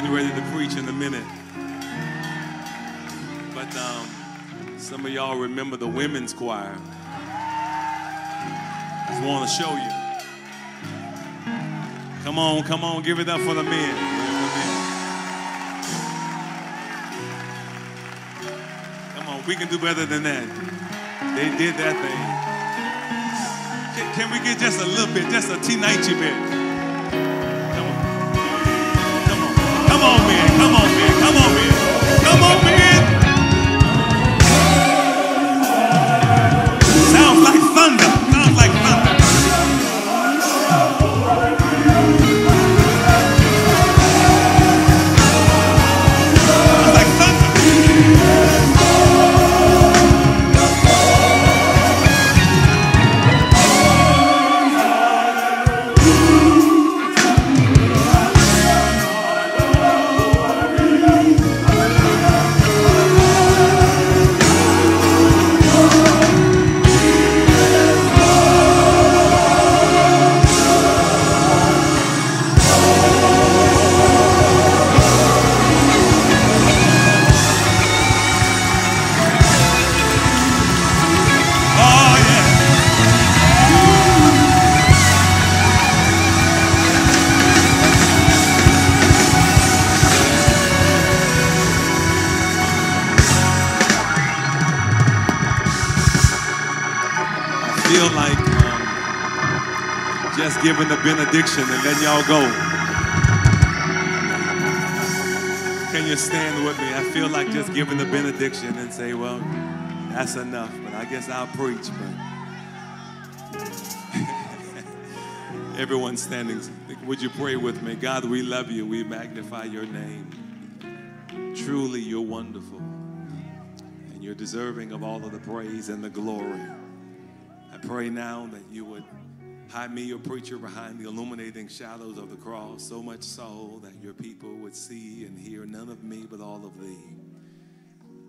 getting ready to preach in a minute. But um, some of y'all remember the women's choir. Just want to show you. Come on, come on, give it up for the men. We can do better than that. They did that thing. Can, can we get just a little bit, just a teenage bit? Come on. Come on. Come on, man. Come on, man. Come on, man. Come on, man. Sounds like thunder. Sounds like thunder. Sounds like thunder. Giving the benediction and letting y'all go. Can you stand with me? I feel like just giving the benediction and say, well, that's enough, but I guess I'll preach. But everyone standing, would you pray with me? God, we love you. We magnify your name. Truly, you're wonderful. And you're deserving of all of the praise and the glory. I pray now that you would hide me, your preacher, behind the illuminating shadows of the cross, so much so that your people would see and hear none of me but all of thee.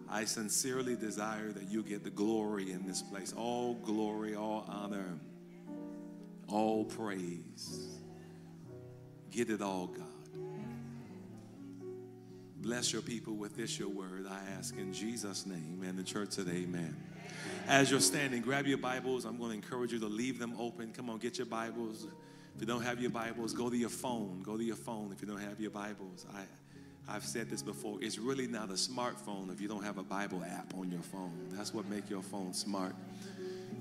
I sincerely desire that you get the glory in this place, all glory, all honor, all praise. Get it all, God. Bless your people with this, your word, I ask in Jesus' name, and the church said amen. As you're standing, grab your Bibles. I'm going to encourage you to leave them open. Come on, get your Bibles. If you don't have your Bibles, go to your phone. Go to your phone if you don't have your Bibles. I, I've said this before. It's really not a smartphone if you don't have a Bible app on your phone. That's what makes your phone smart.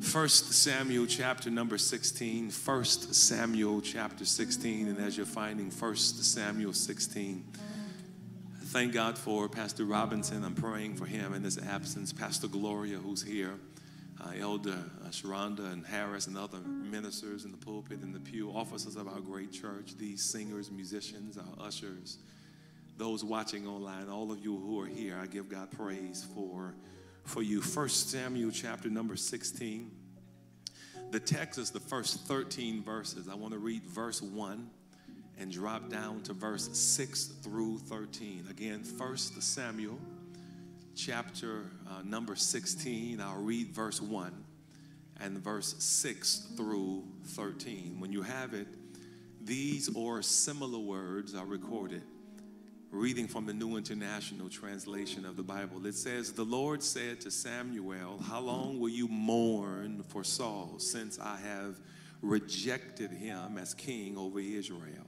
First Samuel chapter number sixteen. First Samuel chapter sixteen. And as you're finding First Samuel sixteen, thank God for Pastor Robinson. I'm praying for him in his absence. Pastor Gloria, who's here. Uh, Elder uh, Sharonda and Harris and other ministers in the pulpit and the pew. Officers of our great church. These singers, musicians, our ushers. Those watching online. All of you who are here. I give God praise for, for you. First Samuel chapter number sixteen. The text is the first thirteen verses. I want to read verse one. And drop down to verse six through thirteen. Again, First Samuel chapter uh, number sixteen. I'll read verse one and verse six through thirteen. When you have it, these or similar words are recorded. Reading from the New International Translation of the Bible. It says, the Lord said to Samuel, how long will you mourn for Saul, since I have rejected him as king over Israel?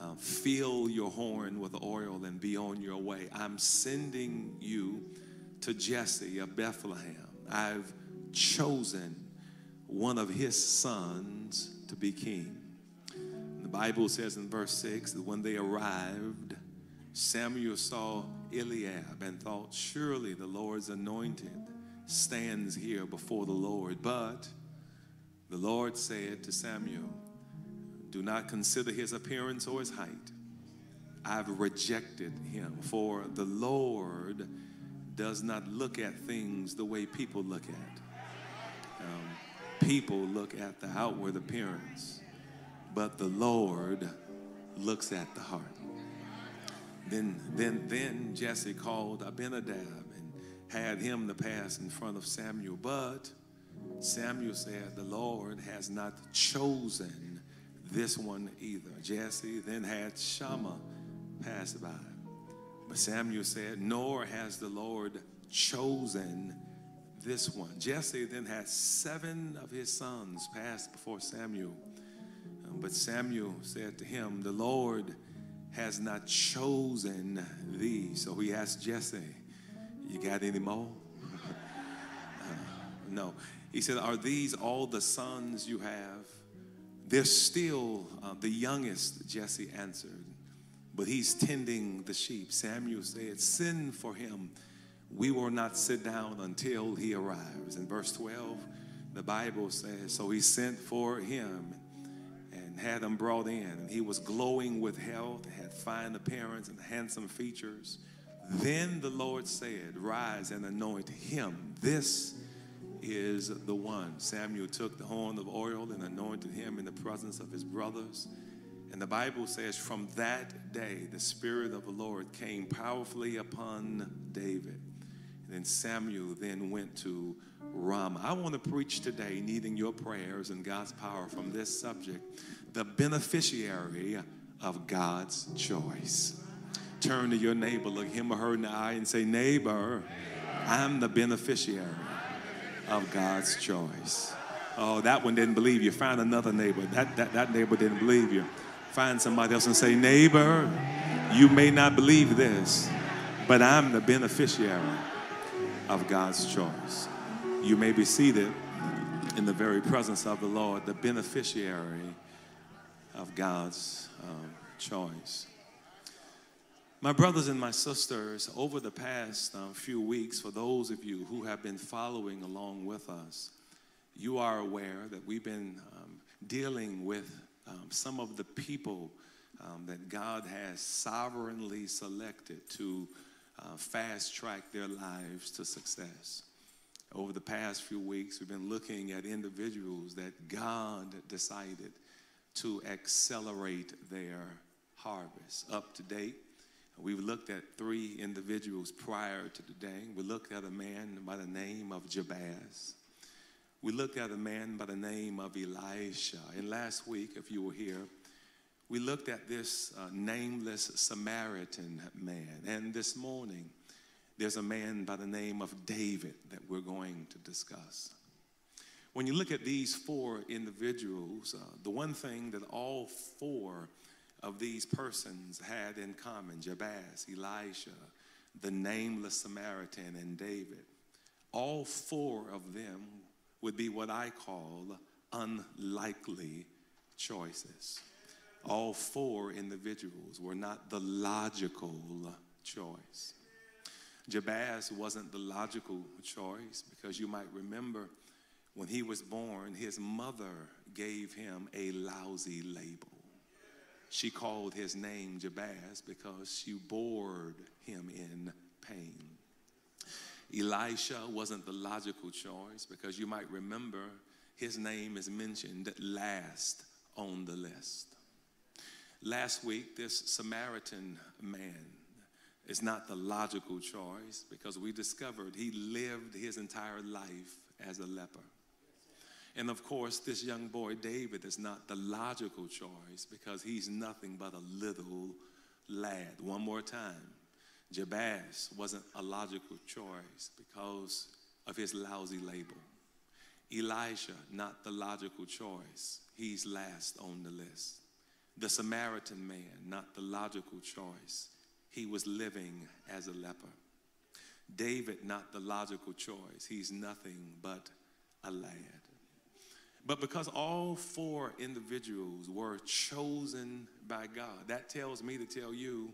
Uh, fill your horn with oil and be on your way. I'm sending you to Jesse of Bethlehem. I've chosen one of his sons to be king. The Bible says in verse six that when they arrived, Samuel saw Eliab and thought, surely the Lord's anointed stands here before the Lord. But the Lord said to Samuel, do not consider his appearance or his height. I've rejected him, for the Lord does not look at things the way people look at. Um, people look at the outward appearance, but the Lord looks at the heart. Then, then, then Jesse called Abinadab and had him to pass in front of Samuel. But Samuel said, the Lord has not chosen this one either. Jesse then had Shammah passed by. But Samuel said, nor has the Lord chosen this one. Jesse then had seven of his sons pass before Samuel. But Samuel said to him, the Lord has not chosen thee. So he asked Jesse, you got any more? uh, no. He said, are these all the sons you have? They're still uh, the youngest, Jesse answered, but he's tending the sheep. Samuel said, send for him. We will not sit down until he arrives. In verse twelve, the Bible says, so he sent for him and had him brought in. And he was glowing with health, had fine appearance and handsome features. Then the Lord said, rise and anoint him. This is the one. Samuel took the horn of oil and anointed him in the presence of his brothers. And the Bible says, from that day, the Spirit of the Lord came powerfully upon David. And then Samuel then went to Ramah. I want to preach today, needing your prayers and God's power from this subject, the beneficiary of God's choice. Turn to your neighbor, look him or her in the eye and say, neighbor, I'm the beneficiary of God's choice. Oh, that one didn't believe you. Find another neighbor. That, that, that neighbor didn't believe you. Find somebody else and say, neighbor, you may not believe this, but I'm the beneficiary of God's choice. You may be seated in the very presence of the Lord, the beneficiary of God's um, choice. My brothers and my sisters, over the past um, few weeks, for those of you who have been following along with us, you are aware that we've been um, dealing with um, some of the people um, that God has sovereignly selected to uh, fast-track their lives to success. Over the past few weeks, we've been looking at individuals that God decided to accelerate their harvest. Up to date, we've looked at three individuals prior to today. We looked at a man by the name of Jabez. We looked at a man by the name of Elisha. And last week, if you were here, we looked at this uh, nameless Samaritan man. And this morning, there's a man by the name of David that we're going to discuss. When you look at these four individuals, uh, the one thing that all four of these persons had in common, Jabez, Elisha, the nameless Samaritan, and David, all four of them would be what I call unlikely choices. All four individuals were not the logical choice. Jabez wasn't the logical choice because you might remember when he was born, his mother gave him a lousy label. She called his name Jabez because she bored him in pain. Elisha wasn't the logical choice because you might remember his name is mentioned last on the list. Last week, this Samaritan man is not the logical choice because we discovered he lived his entire life as a leper. And of course, this young boy, David, is not the logical choice because he's nothing but a little lad. One more time. Jabez wasn't a logical choice because of his lousy label. Elisha, not the logical choice. He's last on the list. The Samaritan man, not the logical choice. He was living as a leper. David, not the logical choice. He's nothing but a lad. But because all four individuals were chosen by God, that tells me to tell you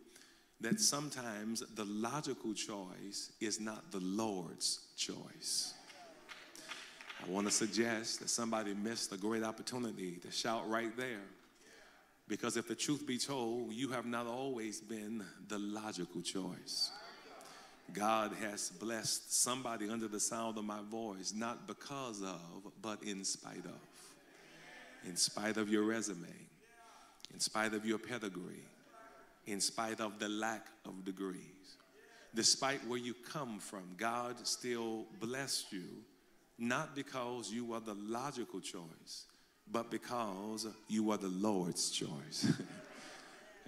that sometimes the logical choice is not the Lord's choice. I want to suggest that somebody missed a great opportunity to shout right there. Because if the truth be told, you have not always been the logical choice. God has blessed somebody under the sound of my voice, not because of, but in spite of. In spite of your resume. In spite of your pedigree. In spite of the lack of degrees. Despite where you come from, God still blessed you, not because you were the logical choice, but because you were the Lord's choice.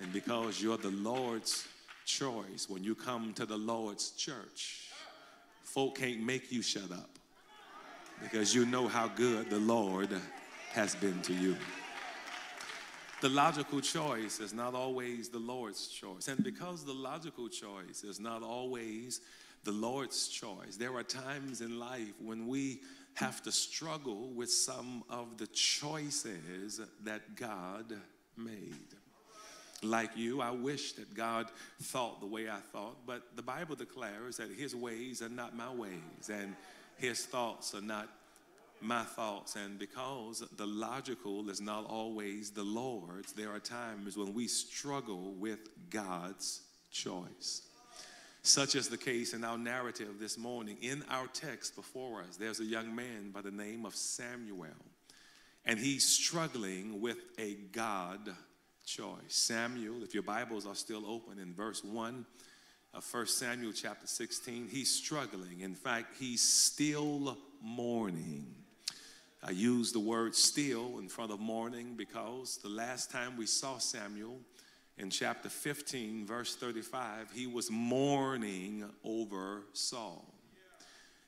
And because you're the Lord's choice. When you come to the Lord's church, folk can't make you shut up because you know how good the Lord has been to you. The logical choice is not always the Lord's choice. And because the logical choice is not always the Lord's choice, there are times in life when we have to struggle with some of the choices that God made. Like you, I wish that God thought the way I thought, but the Bible declares that his ways are not my ways, and his thoughts are not my thoughts, and because the logical is not always the Lord's, there are times when we struggle with God's choice. Such is the case in our narrative this morning. In our text before us, there's a young man by the name of Samuel, and he's struggling with a God choice. Samuel, if your Bibles are still open, in verse one of First Samuel chapter sixteen, he's struggling. In fact, he's still mourning. I use the word still in front of mourning because the last time we saw Samuel, in chapter fifteen, verse thirty-five, he was mourning over Saul.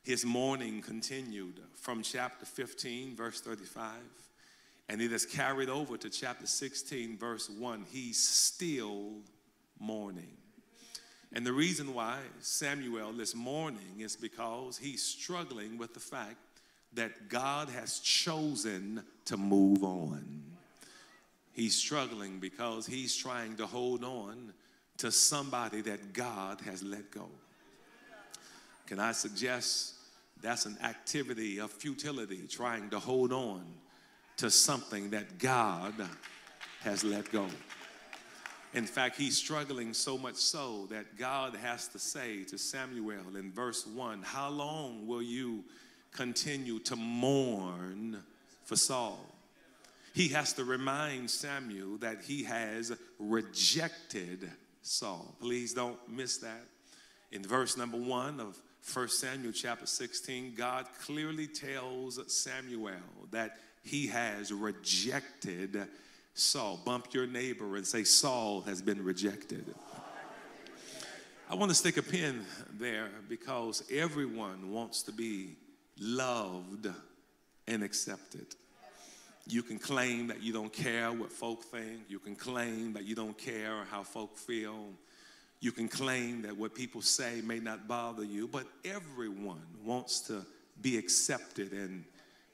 His mourning continued from chapter fifteen, verse thirty-five, and it is carried over to chapter sixteen, verse one. He's still mourning. And the reason why Samuel is mourning is because he's struggling with the fact that God has chosen to move on. He's struggling because he's trying to hold on to somebody that God has let go. Can I suggest that's an activity of futility, trying to hold on to something that God has let go. In fact, he's struggling so much so that God has to say to Samuel in verse one, how long will you continue to mourn for Saul? He has to remind Samuel that he has rejected Saul. Please don't miss that. In verse number one of First Samuel chapter sixteen, God clearly tells Samuel that he has rejected Saul. Bump your neighbor and say, Saul has been rejected. I want to stick a pin there because everyone wants to be loved and accepted. You can claim that you don't care what folk think. You can claim that you don't care how folk feel. You can claim that what people say may not bother you, but everyone wants to be accepted and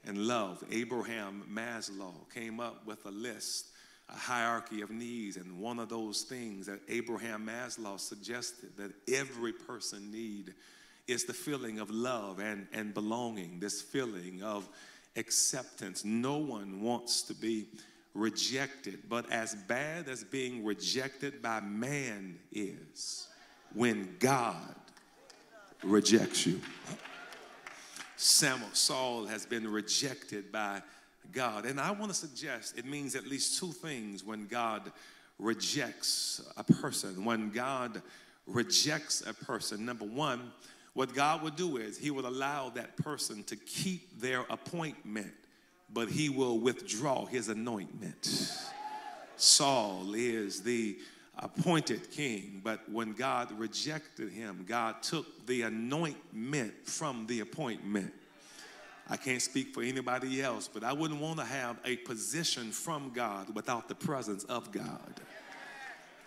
and love. Abraham Maslow came up with a list, a hierarchy of needs, and one of those things that Abraham Maslow suggested that every person need is the feeling of love and, and belonging, this feeling of acceptance. No one wants to be rejected, but as bad as being rejected by man is, when God rejects you. Samuel, Saul has been rejected by God. And I want to suggest it means at least two things when God rejects a person. When God rejects a person, number one, what God would do is he would allow that person to keep their appointment, but he will withdraw his anointment. Saul is the appointed king, but when God rejected him, God took the anointment from the appointment. I can't speak for anybody else, but I wouldn't want to have a position from God without the presence of God.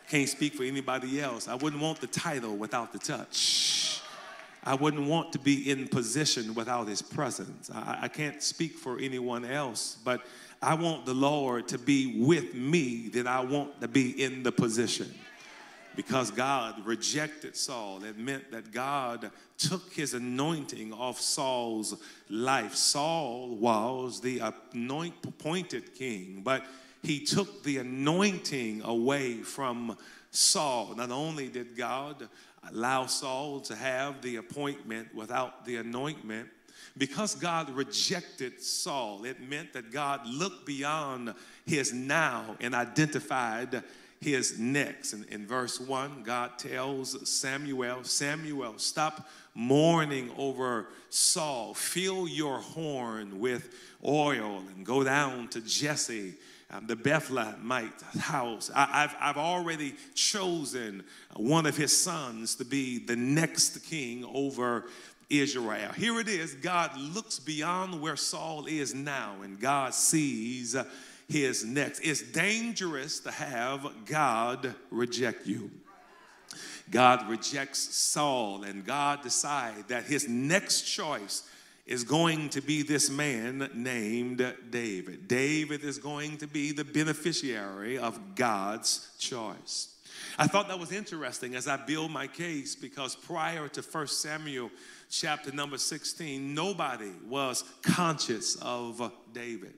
Can't speak for anybody else. I wouldn't want the title without the touch. I wouldn't want to be in position without his presence. I, I can't speak for anyone else, but I want the Lord to be with me, then I want to be in the position. Because God rejected Saul, it meant that God took his anointing off Saul's life. Saul was the appointed king, but he took the anointing away from Saul. Not only did God allow Saul to have the appointment without the anointment, because God rejected Saul, it meant that God looked beyond his now and identified his next. And in verse one, God tells Samuel, Samuel, stop mourning over Saul. Fill your horn with oil and go down to Jesse, um, the Bethlehemite house. I, I've, I've already chosen one of his sons to be the next king over Israel. Here it is. God looks beyond where Saul is now, and God sees his next. It's dangerous to have God reject you. God rejects Saul, and God decides that his next choice is going to be this man named David. David is going to be the beneficiary of God's choice. I thought that was interesting as I build my case, because prior to First Samuel chapter number sixteen, nobody was conscious of David.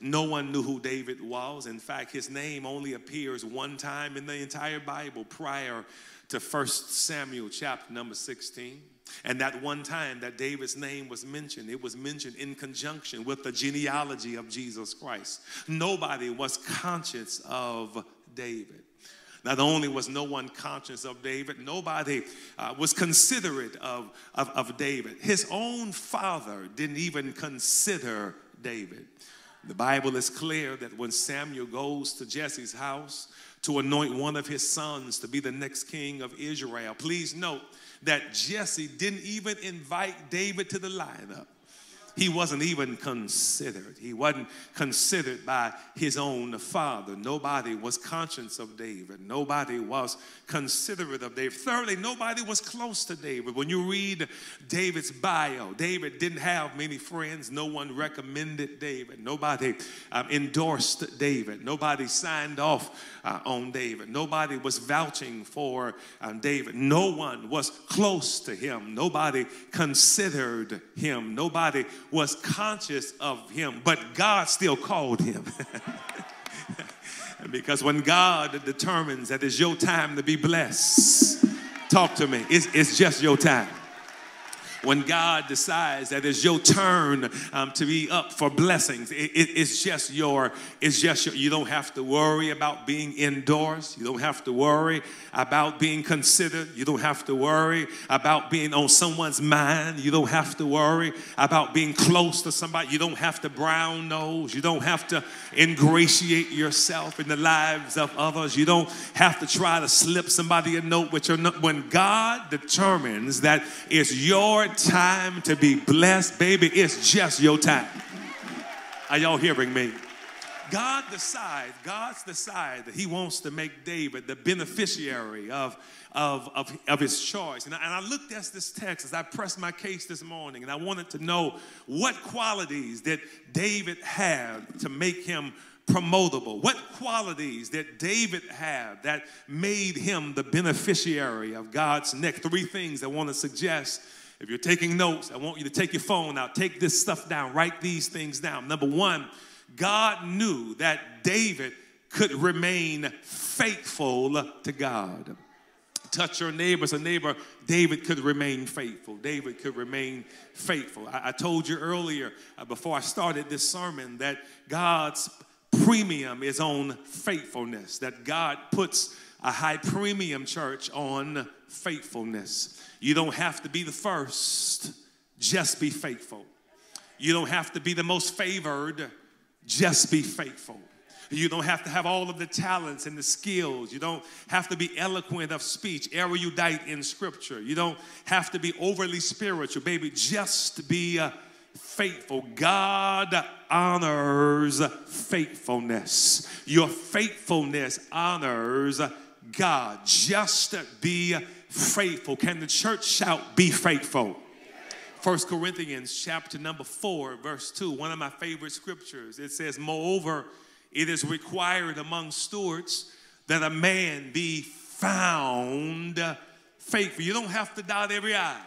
No one knew who David was. In fact, his name only appears one time in the entire Bible prior to First Samuel chapter number sixteen. And that one time that David's name was mentioned, it was mentioned in conjunction with the genealogy of Jesus Christ. Nobody was conscious of David. Not only was no one conscious of David, nobody uh, was considerate of, of, of David. His own father didn't even consider David. The Bible is clear that when Samuel goes to Jesse's house to anoint one of his sons to be the next king of Israel, please note that Jesse didn't even invite David to the lineup. He wasn't even considered. He wasn't considered by his own father. Nobody was conscious of David. Nobody was considerate of David. Thirdly, nobody was close to David. When you read David's bio, David didn't have many friends. No one recommended David. Nobody um, endorsed David. Nobody signed off uh, on David. Nobody was vouching for um, David. No one was close to him. Nobody considered him. Nobody was conscious of him, but God still called him. Because when God determines that it's your time to be blessed, talk to me, it's, it's just your time. When God decides that it's your turn um, to be up for blessings, it, it, it's just your, it's just your, you don't have to worry about being endorsed. You don't have to worry about being considered. You don't have to worry about being on someone's mind. You don't have to worry about being close to somebody. You don't have to brown nose. You don't have to ingratiate yourself in the lives of others. You don't have to try to slip somebody a note with your note. When God determines that it's your time to be blessed, baby, it's just your time. Are y'all hearing me? God decides, God's decided that he wants to make David the beneficiary of, of, of, of his choice. And I, and I looked at this text as I pressed my case this morning, and I wanted to know what qualities that David had to make him promotable. What qualities that David had that made him the beneficiary of God's next. Three things I want to suggest. If you're taking notes, I want you to take your phone out. Take this stuff down. Write these things down. Number one, God knew that David could remain faithful to God. Touch your neighbors, a neighbor, David could remain faithful. David could remain faithful. I, I told you earlier, uh, before I started this sermon, that God's premium is on faithfulness, that God puts a high premium, church, on faithfulness. You don't have to be the first, just be faithful. You don't have to be the most favored, just be faithful. You don't have to have all of the talents and the skills. You don't have to be eloquent of speech, erudite in scripture. You don't have to be overly spiritual, baby, just be uh, faithful. God honors faithfulness. Your faithfulness honors God. Just be faithful. Can the church shout, be faithful? First Corinthians chapter number four, verse two, one of my favorite scriptures. It says, moreover, it is required among stewards that a man be found faithful. You don't have to dot every I.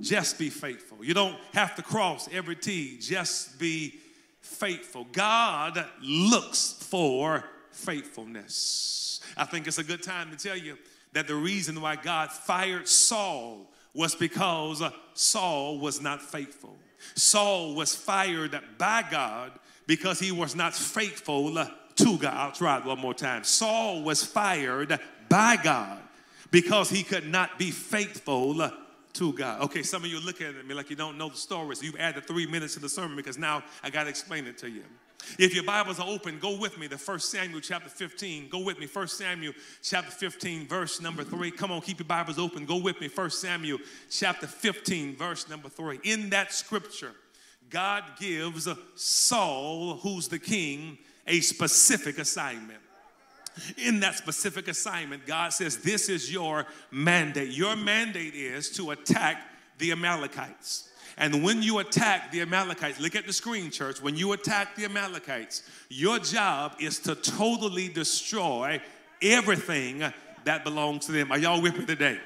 Just be faithful. You don't have to cross every T. Just be faithful. God looks for faithfulness. I think it's a good time to tell you that the reason why God fired Saul was because Saul was not faithful. Saul was fired by God because he was not faithful to God. I'll try it one more time. Saul was fired by God because he could not be faithful to God. Okay, some of you are looking at me like you don't know the story, so you've added three minutes to the sermon because now I got to explain it to you. If your Bibles are open, go with me to First Samuel chapter fifteen. Go with me, First Samuel chapter fifteen, verse number three. Come on, keep your Bibles open. Go with me, First Samuel chapter fifteen, verse number three. In that scripture, God gives Saul, who's the king, a specific assignment. In that specific assignment, God says, this is your mandate. Your mandate is to attack the Amalekites. And when you attack the Amalekites, look at the screen, church. When you attack the Amalekites, your job is to totally destroy everything that belongs to them. Are y'all with me today?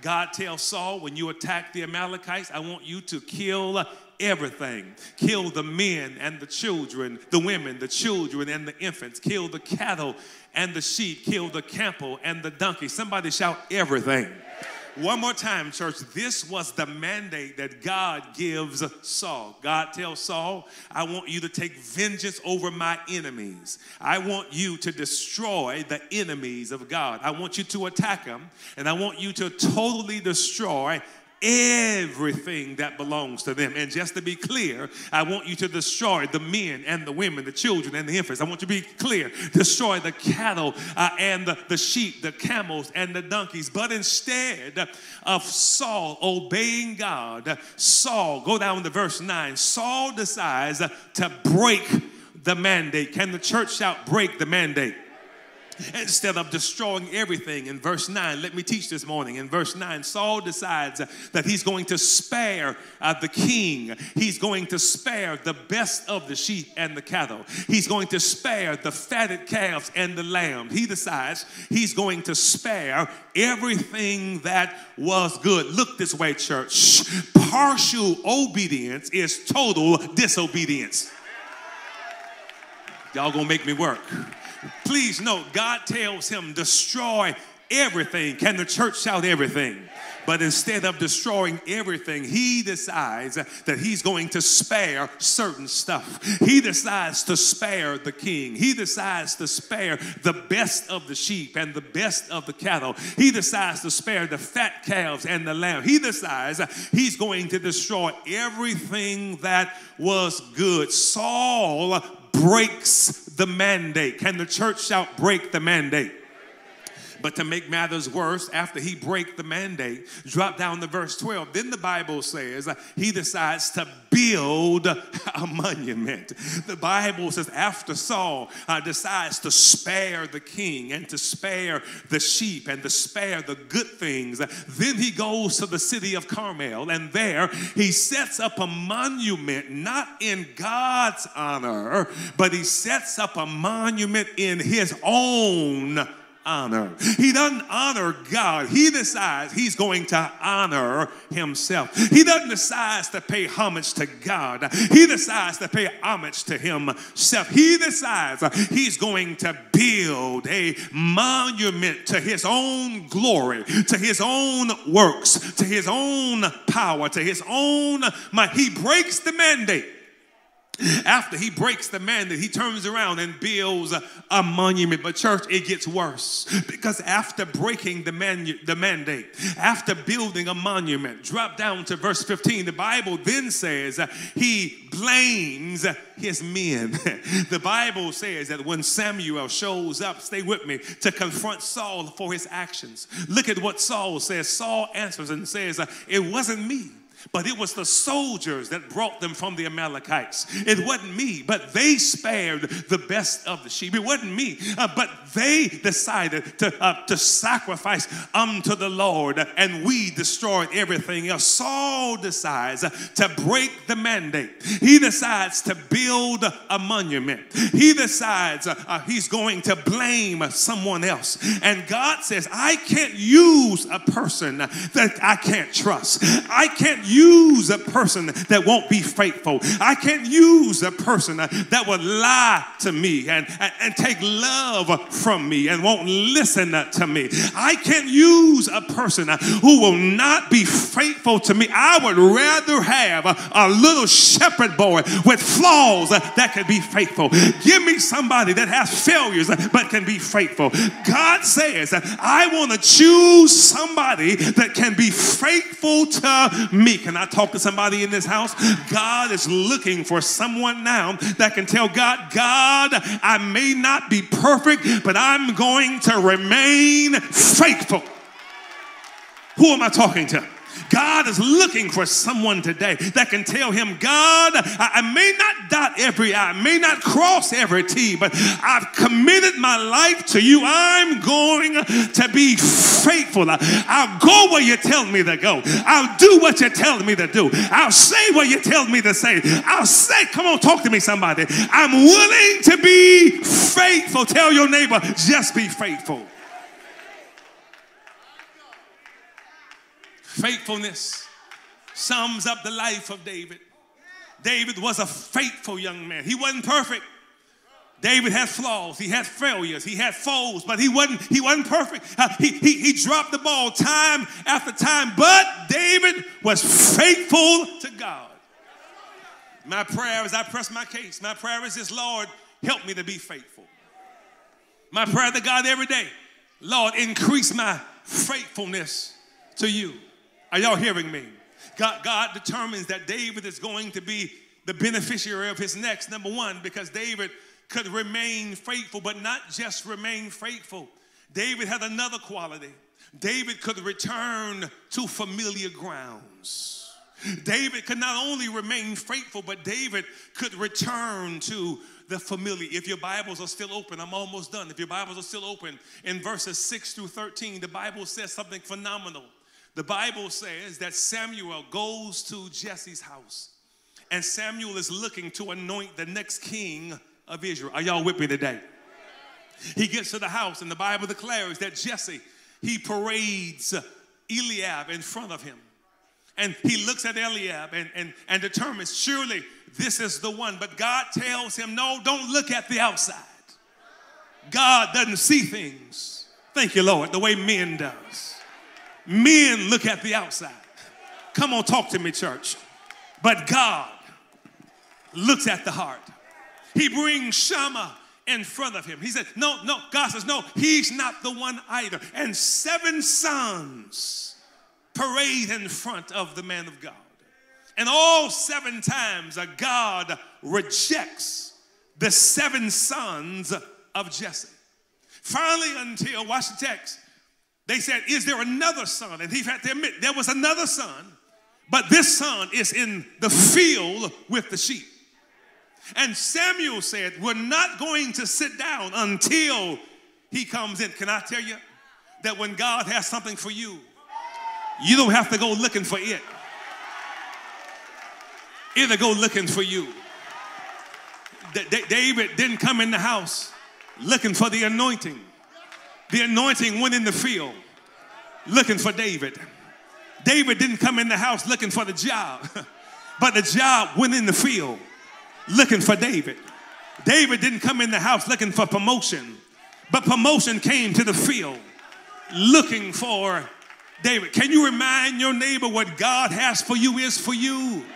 God tells Saul, when you attack the Amalekites, I want you to kill everything. Kill the men and the children, the women, the children and the infants. Kill the cattle and the sheep. Kill the camel and the donkey. Somebody shout everything. One more time, church. This was the mandate that God gives Saul. God tells Saul, I want you to take vengeance over my enemies. I want you to destroy the enemies of God. I want you to attack them, and I want you to totally destroy everything that belongs to them. And just to be clear, I want you to destroy the men and the women, the children and the infants. I want you to be clear. Destroy the cattle uh, and the, the sheep, the camels and the donkeys. But instead of Saul obeying God, Saul, go down to verse nine, Saul decides to break the mandate. Can the church shout, break the mandate? Instead of destroying everything in verse nine, let me teach this morning. In verse nine, Saul decides that he's going to spare uh, the king. He's going to spare the best of the sheep and the cattle. He's going to spare the fatted calves and the lamb. He decides he's going to spare everything that was good. Look this way, church. Partial obedience is total disobedience. Y'all gonna make me work. Please note, God tells him, destroy everything. Can the church shout everything? But instead of destroying everything, he decides that he's going to spare certain stuff. He decides to spare the king. He decides to spare the best of the sheep and the best of the cattle. He decides to spare the fat calves and the lamb. He decides he's going to destroy everything that was good. Saul breaks the mandate. Can the church shout, break the mandate? But to make matters worse, after he breaks the mandate, drop down to verse twelve. Then the Bible says he decides to build a monument. The Bible says after Saul uh, decides to spare the king and to spare the sheep and to spare the good things, then he goes to the city of Carmel, and there he sets up a monument, not in God's honor, but he sets up a monument in his own honor. Honor. He doesn't honor God. He decides he's going to honor himself. He doesn't decide to pay homage to God. He decides to pay homage to himself. He decides he's going to build a monument to his own glory, to his own works, to his own power, to his own might. He breaks the mandate. After he breaks the mandate, he turns around and builds a monument. But church, it gets worse, because after breaking the, manu- the mandate, after building a monument, drop down to verse fifteen, the Bible then says uh, he blames his men. The Bible says that when Samuel shows up, stay with me, to confront Saul for his actions. Look at what Saul says. Saul answers and says, uh, it wasn't me, but it was the soldiers that brought them from the Amalekites. It wasn't me, but they spared the best of the sheep. It wasn't me, uh, but they decided to, uh, to sacrifice unto the Lord, and we destroyed everything else. Saul decides to break the mandate. He decides to build a monument. He decides uh, he's going to blame someone else. And God says, I can't use a person that I can't trust. I can't use use a person that won't be faithful. I can't use a person that will lie to me and, and, and take love from me and won't listen to me. I can't use a person who will not be faithful to me. I would rather have a, a little shepherd boy with flaws that can be faithful. Give me somebody that has failures but can be faithful. God says, I want to choose somebody that can be faithful to me. Can I talk to somebody in this house? God is looking for someone now that can tell God, God, I may not be perfect, but I'm going to remain faithful. Who am I talking to? God is looking for someone today that can tell him, God, I, I may not dot every I, I may not cross every T, but I've committed my life to you. I'm going to be faithful. I, I'll go where you tell me to go. I'll do what you tell me to do. I'll say what you tell me to say. I'll say, come on, talk to me, somebody. I'm willing to be faithful. Tell your neighbor, just be faithful. Faithfulness sums up the life of David. David was a faithful young man. He wasn't perfect. David had flaws. He had failures. He had foes, but he wasn't, he wasn't perfect. Uh, he, he, he dropped the ball time after time, but David was faithful to God. My prayer as I press my case, my prayer is this, Lord, help me to be faithful. My prayer to God every day, Lord, increase my faithfulness to you. Are y'all hearing me? God, God determines that David is going to be the beneficiary of his next, number one, because David could remain faithful, but not just remain faithful. David had another quality. David could return to familiar grounds. David could not only remain faithful, but David could return to the familiar. If your Bibles are still open, I'm almost done. If your Bibles are still open, in verses six through thirteen, the Bible says something phenomenal. The Bible says that Samuel goes to Jesse's house, and Samuel is looking to anoint the next king of Israel. Are y'all with me today? He gets to the house, and the Bible declares that Jesse, he parades Eliab in front of him. And he looks at Eliab and, and, and determines, surely this is the one. But God tells him, no, don't look at the outside. God doesn't see things, thank you, Lord, the way men does. Men look at the outside. Come on, talk to me, church. But God looks at the heart. He brings Shammah in front of him. He said, no, no. God says, no, he's not the one either. And seven sons parade in front of the man of God. And all seven times God rejects the seven sons of Jesse. Finally, until, watch the text, they said, is there another son? And he had to admit, there was another son, but this son is in the field with the sheep. And Samuel said, we're not going to sit down until he comes in. Can I tell you that when God has something for you, you don't have to go looking for it. It'll go looking for you. D- David didn't come in the house looking for the anointing. The anointing went in the field looking for David. David didn't come in the house looking for the job, but the job went in the field looking for David. David didn't come in the house looking for promotion, but promotion came to the field looking for David. Can you remind your neighbor what God has for you is for you?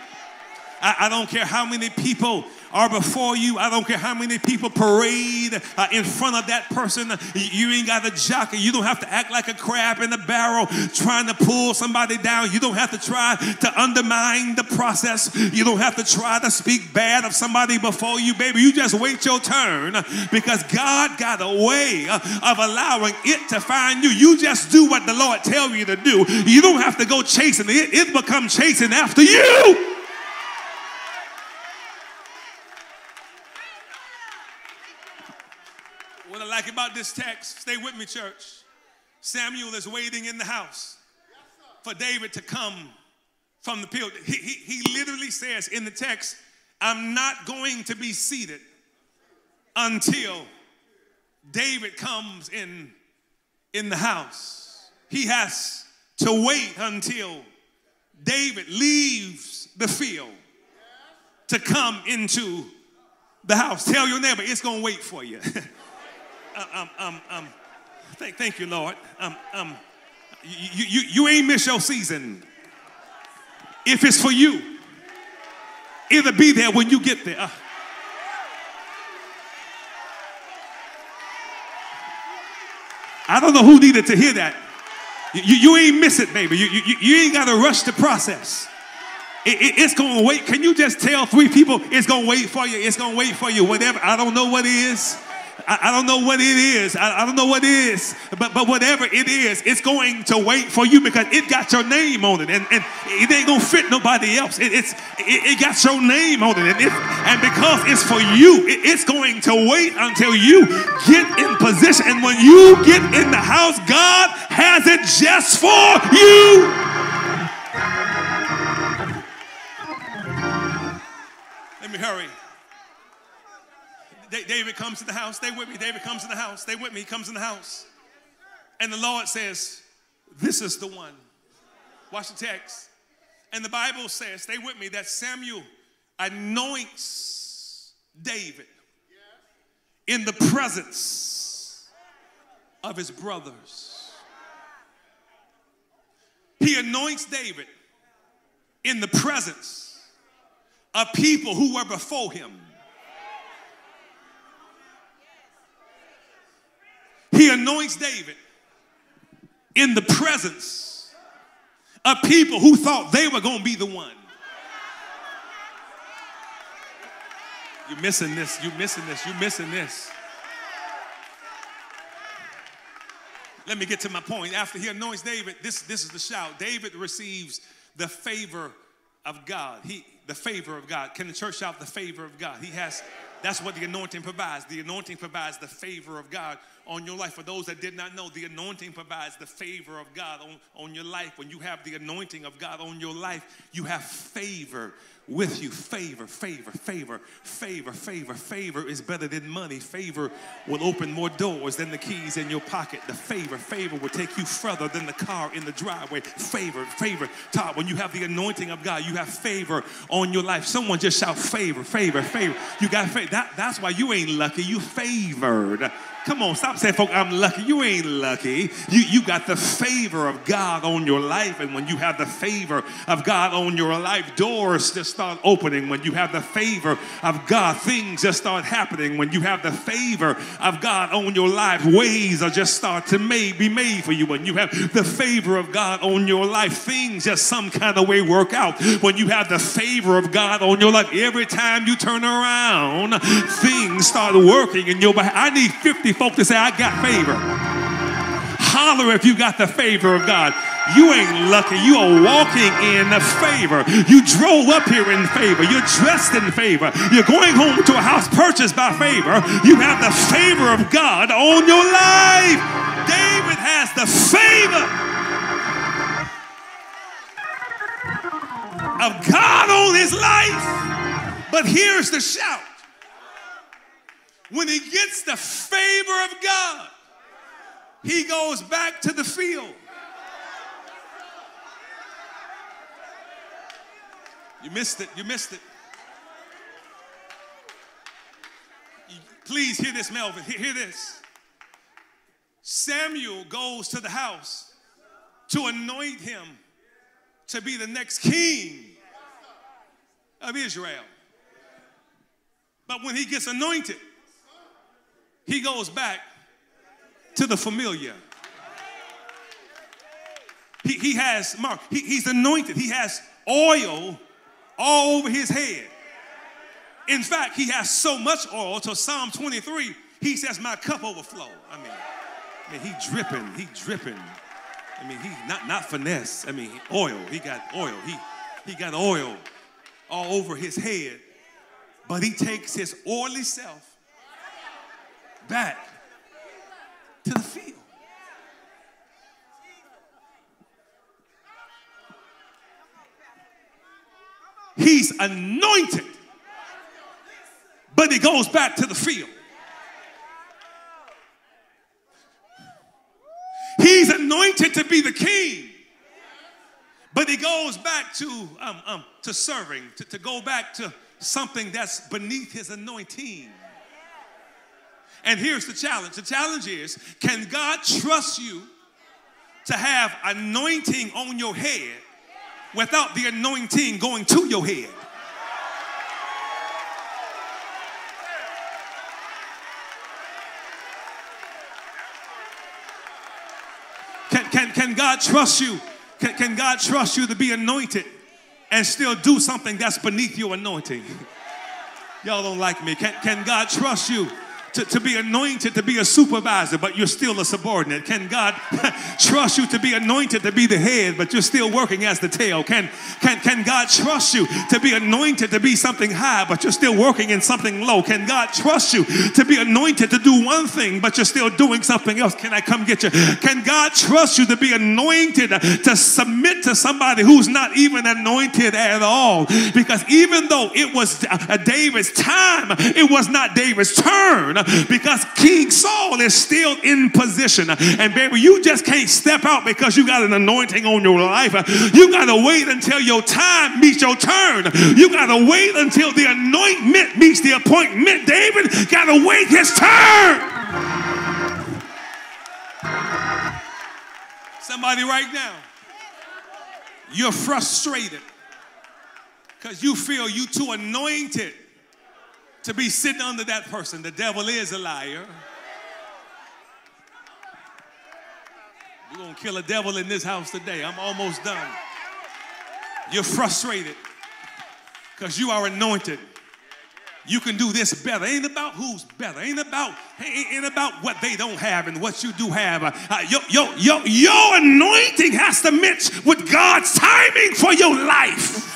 I, I don't care how many people are before you. I don't care how many people parade uh, in front of that person. You, you ain't got to jockey. You don't have to act like a crab in a barrel trying to pull somebody down. You don't have to try to undermine the process. You don't have to try to speak bad of somebody before you, baby. You just wait your turn, because God got a way of allowing it to find you. You just do what the Lord tells you to do. You don't have to go chasing it. It becomes chasing after you. Like about this text, stay with me, church. Samuel is waiting in the house for David to come from the field. He, he, he literally says in the text, I'm not going to be seated until David comes in, in the house. He has to wait until David leaves the field to come into the house. Tell your neighbor, it's going to wait for you. Um, um, um, thank, thank you, Lord. Um, um, you, you, you ain't miss your season. If it's for you, it'll be there when you get there. Uh, I don't know who needed to hear that. You, you, you ain't miss it, baby. You, you, you ain't got to rush the process. it, it, it's going to wait. Can you just tell three people it's going to wait for you? It's going to wait for you. Whatever. I don't know what it is. I, I don't know what it is. I, I don't know what it is. But, but whatever it is, it's going to wait for you because it got your name on it. And, and it ain't going to fit nobody else. It, it's, it, it got your name on it. And, it, and because it's for you, it, it's going to wait until you get in position. And when you get in the house, God has it just for you. Let me hurry. David comes to the house. Stay with me. David comes to the house. Stay with me. He comes in the house. And the Lord says, this is the one. Watch the text. And the Bible says, stay with me, that Samuel anoints David in the presence of his brothers. He anoints David in the presence of people who were before him. He anoints David in the presence of people who thought they were going to be the one. You're missing this. You're missing this. You're missing this. Let me get to my point. After he anoints David, this, this is the shout. David receives the favor of God. He, the favor of God. Can the church shout the favor of God? He has... That's what the anointing provides. The anointing provides the favor of God on your life. For those that did not know, the anointing provides the favor of God on, on your life. When you have the anointing of God on your life, you have favor with you. Favor, favor, favor, favor, favor. Favor is better than money. Favor will open more doors than the keys in your pocket. The favor, favor will take you further than the car in the driveway. Favor, favor. Todd, when you have the anointing of God, you have favor on your life. Someone just shout favor, favor, favor. You got favor. That, that's why you ain't lucky. You favored. Come on, stop saying, folk, I'm lucky. You ain't lucky. You, you got the favor of God on your life. And when you have the favor of God on your life, doors just start opening. When you have the favor of God, things just start happening. When you have the favor of God on your life, ways are just start to made, be made for you. When you have the favor of God on your life, things just some kind of way work out. When you have the favor of God on your life, every time you turn around, things start working in your behalf. I need fifty folk to say, I got favor. Holler if you got the favor of God. You ain't lucky. You are walking in favor. You drove up here in favor. You're dressed in favor. You're going home to a house purchased by favor. You have the favor of God on your life. David has the favor of God on his life. But here's the shout. When he gets the favor of God, he goes back to the field. You missed it. You missed it. Please hear this, Melvin. Hear this. Samuel goes to the house to anoint him to be the next king of Israel. But when he gets anointed, he goes back to the familiar. He, he has, Mark, he, he's anointed. He has oil all over his head. In fact, he has so much oil, to Psalm twenty-three, he says, my cup overflow. I mean, I mean he dripping, he dripping. I mean, he not, not finesse. I mean, oil, he got oil. He, he got oil all over his head. But he takes his oily self back to the field. He's anointed, but he goes back to the field. He's anointed to be the king, but he goes back to um, um to serving, to, to go back to something that's beneath his anointing. And here's the challenge. The challenge is, can God trust you to have anointing on your head without the anointing going to your head? Can, can, can God trust you? Can, can God trust you to be anointed and still do something that's beneath your anointing. Y'all don't like me. Can, can God trust you to, to be anointed to be a supervisor, but you're still a subordinate? Can God trust you to be anointed to be the head, but you're still working as the tail? Can, can, can God trust you to be anointed to be something high, but you're still working in something low? Can God trust you to be anointed to do one thing, but you're still doing something else? Can I come get you? Can God trust you to be anointed to submit to somebody who's not even anointed at all? Because even though it was David's time, it was not David's turn. Because King Saul is still in position. And baby, you just can't step out because you got an anointing on your life. You got to wait until your time meets your turn. You got to wait until the anointment meets the appointment. David got to wait his turn. Somebody right now, you're frustrated because you feel you too anointed to be sitting under that person. The devil is a liar. We're going to kill a devil in this house today. I'm almost done. You're frustrated because you are anointed. You can do this better. Ain't about who's better. Ain't about, ain't about what they don't have and what you do have. Uh, your, your, your, your anointing has to match with God's timing for your life.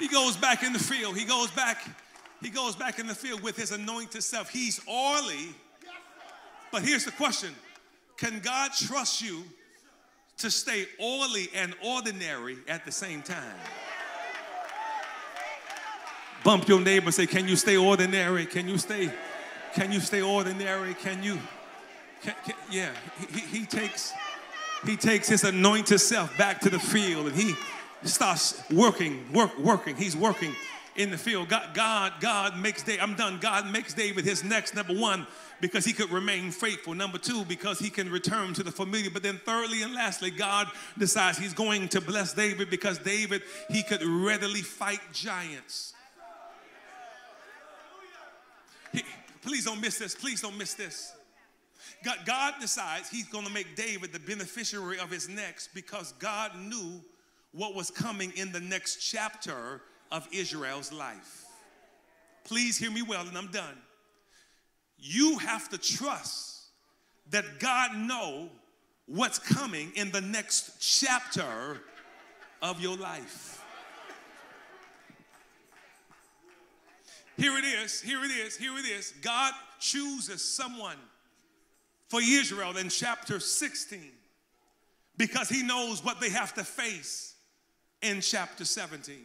He goes back in the field. He goes back. He goes back in the field with his anointed self. He's oily. But here's the question. Can God trust you to stay oily and ordinary at the same time? Bump your neighbor and say, can you stay ordinary? Can you stay, can you stay ordinary? Can you, can, can, yeah. He, he, he takes, he takes his anointed self back to the field, and he starts working, work, working. He's working in the field. God, God, God makes David. I'm done. God makes David his next, number one, because he could remain faithful. Number two, because he can return to the familiar. But then thirdly and lastly, God decides he's going to bless David because David, he could readily fight giants. He, please don't miss this. Please don't miss this. God, God decides he's going to make David the beneficiary of his next because God knew what was coming in the next chapter of Israel's life. Please hear me well, and I'm done. You have to trust that God knows what's coming in the next chapter of your life. Here it is, here it is, here it is. God chooses someone for Israel in chapter sixteen because he knows what they have to face in chapter seventeen.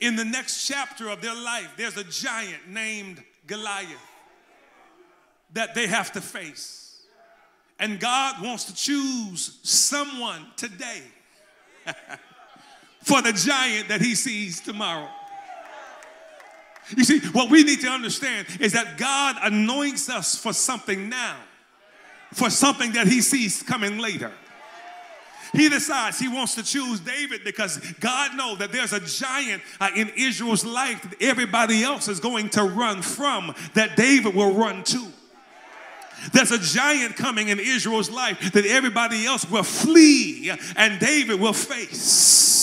In the next chapter of their life, there's a giant named Goliath that they have to face. And God wants to choose someone today for the giant that he sees tomorrow. You see, what we need to understand is that God anoints us for something now, for something that he sees coming later. He decides he wants to choose David because God knows that there's a giant uh, in Israel's life that everybody else is going to run from, that David will run to. There's a giant coming in Israel's life that everybody else will flee and David will face.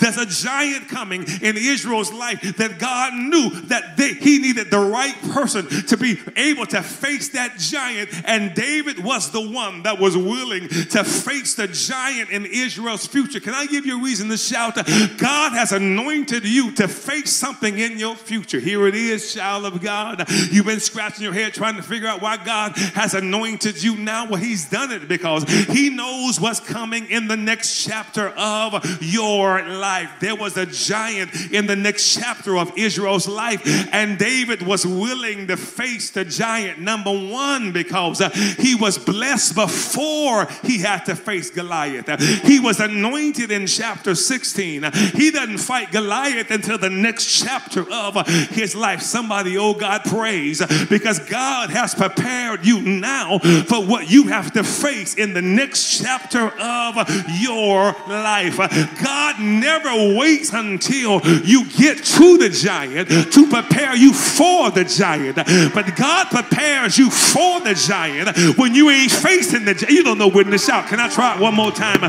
There's a giant coming in Israel's life that God knew that they, he needed the right person to be able to face that giant, and David was the one that was willing to face the giant in Israel's future. Can I give you a reason to shout? God has anointed you to face something in your future. Here it is, child of God. You've been scratching your head trying to figure out why God has anointed you now. Well, he's done it because he knows what's coming in the next chapter of your life. There was a giant in the next chapter of Israel's life, and David was willing to face the giant, number one, because he was blessed before he had to face Goliath. He was anointed in chapter sixteen. He doesn't fight Goliath until the next chapter of his life. Somebody, oh God, praise, because God has prepared you now for what you have to face in the next chapter of your life. God never waits until you get to the giant to prepare you for the giant. But God prepares you for the giant when you ain't facing the giant. You don't know when to shout. Can I try it one more time?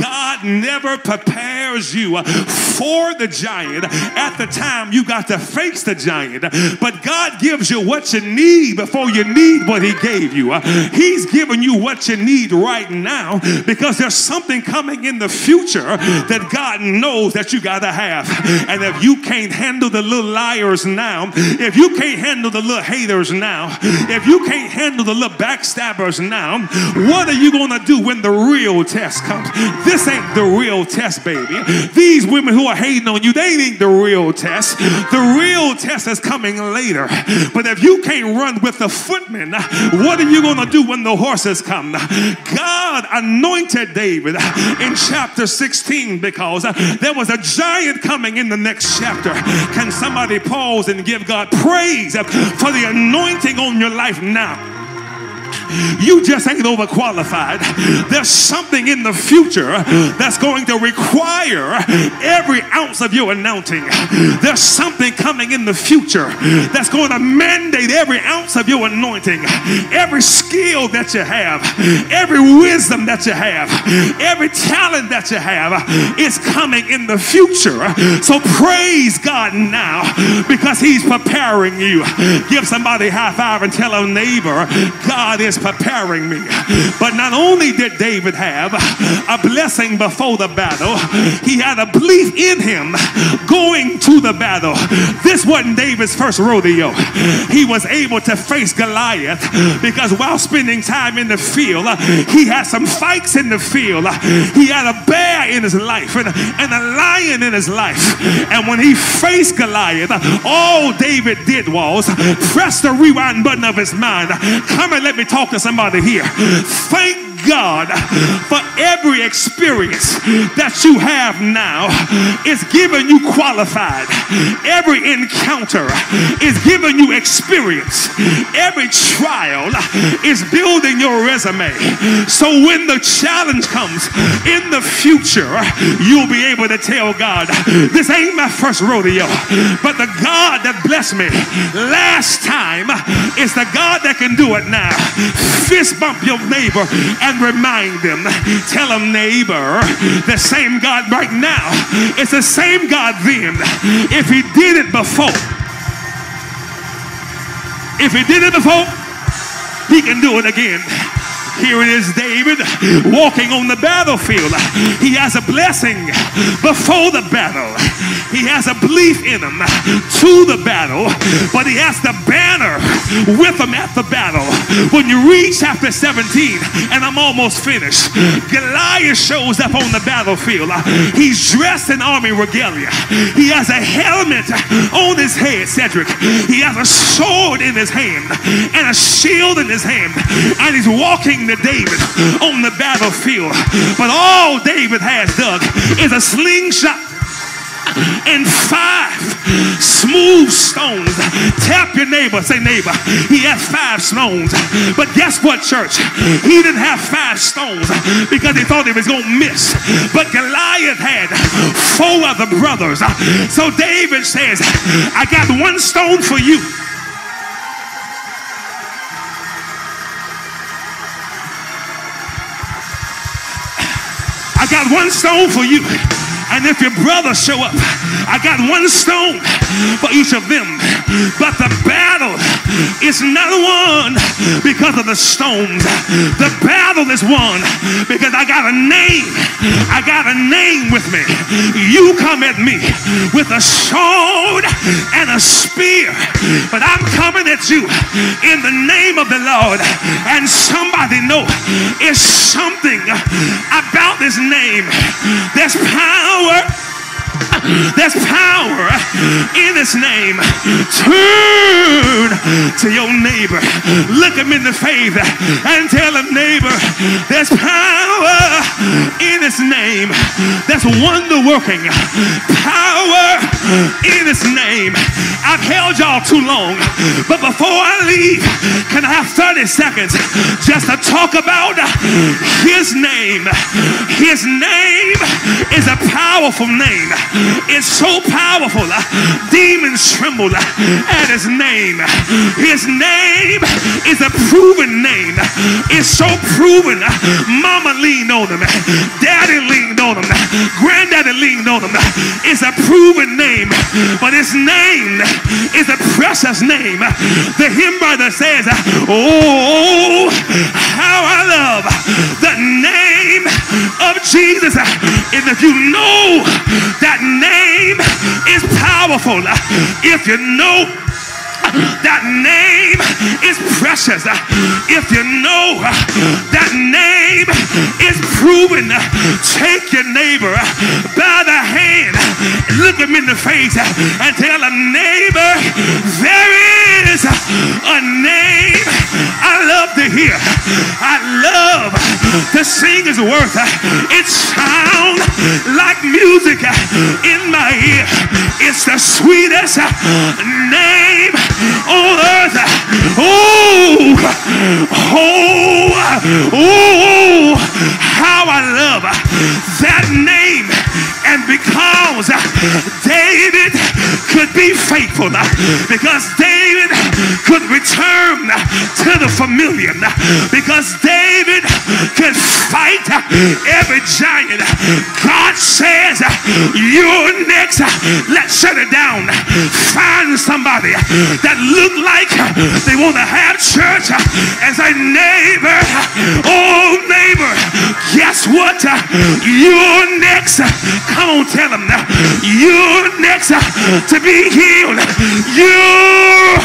God never prepares you for the giant at the time you got to face the giant. But God gives you what you need before you need what he gave you. He's giving you what you need right now because there's something coming in the future that God knows that you got to have. And if you can't handle the little liars now, if you can't handle the little haters now, if you can't handle the little backstabbers now, what are you going to do when the real test comes? This ain't the real test, baby. These women who are hating on you, they ain't the real test. The real test is coming later. But if you can't run with the footmen, what are you going to do when the horses come? God anointed David in chapter sixteen because there was a giant coming in the next chapter. Can somebody pause and give God praise for the anointing on your life now? You just ain't overqualified. There's something in the future that's going to require every ounce of your anointing. There's something coming in the future that's going to mandate every ounce of your anointing, every skill that you have, every wisdom that you have, every talent that you have is coming in the future. So praise God now because he's preparing you. Give somebody a high five and tell a neighbor, God is preparing me. But not only did David have a blessing before the battle, he had a belief in him going to the battle. This wasn't David's first rodeo. He was able to face Goliath because while spending time in the field, he had some fights in the field. He had a bear in his life and, and a lion in his life. And when he faced Goliath, all David did was press the rewind button of his mind. Come and let me talk to somebody here. Thank God for every experience that you have now is giving you qualified. Every encounter is giving you experience. Every trial is building your resume. So when the challenge comes in the future, you'll be able to tell God, this ain't my first rodeo, but the God that blessed me last time is the God that can do it now. Fist bump your neighbor and And remind them, tell them, neighbor, the same God right now, it's the same God then. If he did it before, if he did it before, he can do it again. Here it is, David walking on the battlefield. He has a blessing before the battle. He has a belief in him to the battle, but he has the banner with him at the battle. When you read chapter seventeen, and I'm almost finished, Goliath shows up on the battlefield. He's dressed in army regalia. He has a helmet on his head, Cedric. He has a sword in his hand and a shield in his hand, and he's walking to David on the battlefield. But all David has, Doug, is a slingshot and five smooth stones. Tap your neighbor, say, neighbor, he has five stones. But guess what, church? He didn't have five stones because he thought he was going to miss. But Goliath had four other brothers. So David says, I got one stone for you. I got one stone for you. And if your brothers show up, I got one stone for each of them. But the battle is not won because of the stones. The battle is won because I got a name. I got a name with me. You come at me with a sword and a spear, but I'm coming at you in the name of the Lord. And somebody know it's something about this name. There's power There's power in his name. Turn to your neighbor. Look him in the face and tell him, neighbor, there's power in his name. That's wonder-working power in his name. I've held y'all too long, but before I leave, can I have thirty seconds just to talk about his name? His name is a powerful name. It's so powerful, demons tremble at his name. His name is a proven name. It's so proven. Mama leaned on him, daddy leaned on him, granddaddy leaned on him. It's a proven name, but his name is a precious name. The hymn brother says, oh, how I love the name of Jesus. And if you know that name is powerful, if you know that name is precious, if you know that name is proven, take your neighbor by the hand, look him in the face and tell a neighbor, there is a name I love to hear. I love to sing his worth. It sounds like music in my ear. It's the sweetest name on earth. Oh, oh, oh, how I love that name. And because David could be faithful, because David could return to the familiar, because David could fight every giant, God says, you're next. Let's shut it down. Find somebody that look like they want to have church as a neighbor. Oh, neighbor, guess what? You're next. Come on, tell them, you're next to be healed. You're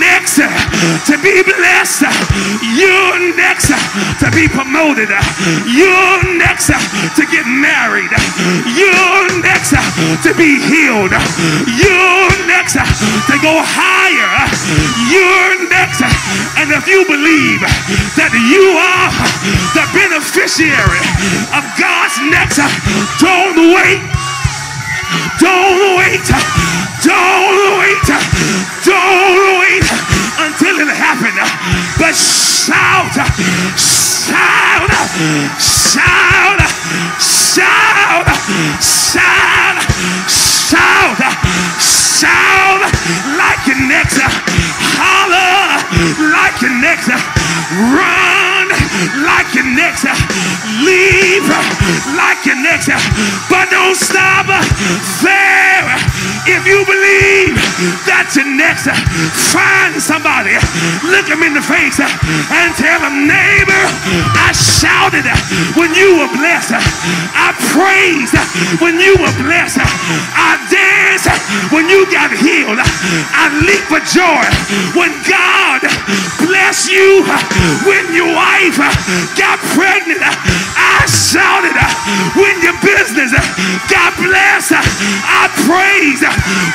next to be blessed. You're next to be promoted. You're next to get married. You're next to be healed. You're next to go higher. You're next. And if you believe that you are the beneficiary of God's next, don't wait, don't wait, don't wait, don't wait until it happens, but shout, shout, shout, shout, shout, shout, shout like your next, holler like your next, run like your next, leave like your next, but don't stop there. If you believe that's your next, find somebody, look them in the face and tell them, neighbor, I shouted when you were blessed, I praised when you were blessed, I danced when you got healed, I leaped for joy when God blessed you, when your wife got pregnant, I shouted. When your business got blessed, I praised.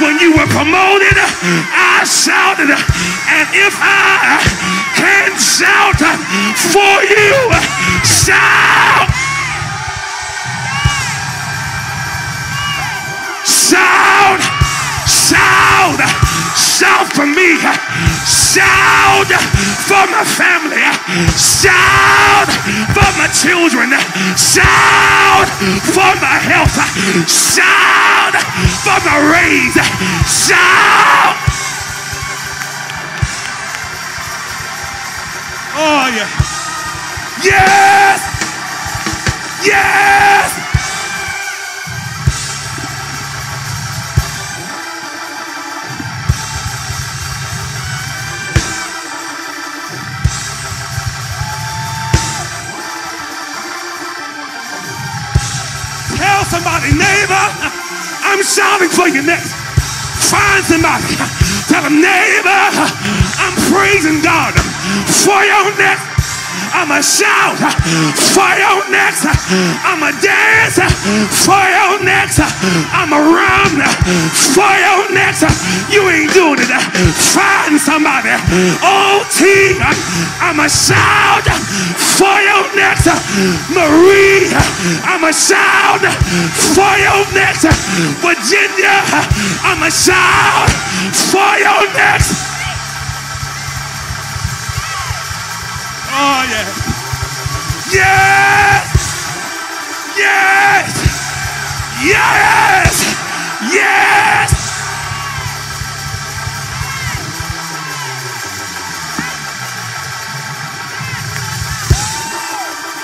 When you were promoted, I shouted. And if I can shout for you, shout, shout, shout, shout for me, shout for my family, shout for my children, shout for my health, shout for my raise, shout. Oh yeah. Yes. Yes. Somebody, neighbor, I'm shouting for you next. Find somebody, tell them, neighbor, I'm praising God for your next. I'ma shout for your necks. I'ma dance for your necks. I'ma run for your necks. You ain't doing it. Find somebody. O T. I'ma shout for your necks. Marie. I'ma shout for your necks. Virginia. I'ma shout for your necks. Oh yeah. Yes. Yes. Yes. Yes.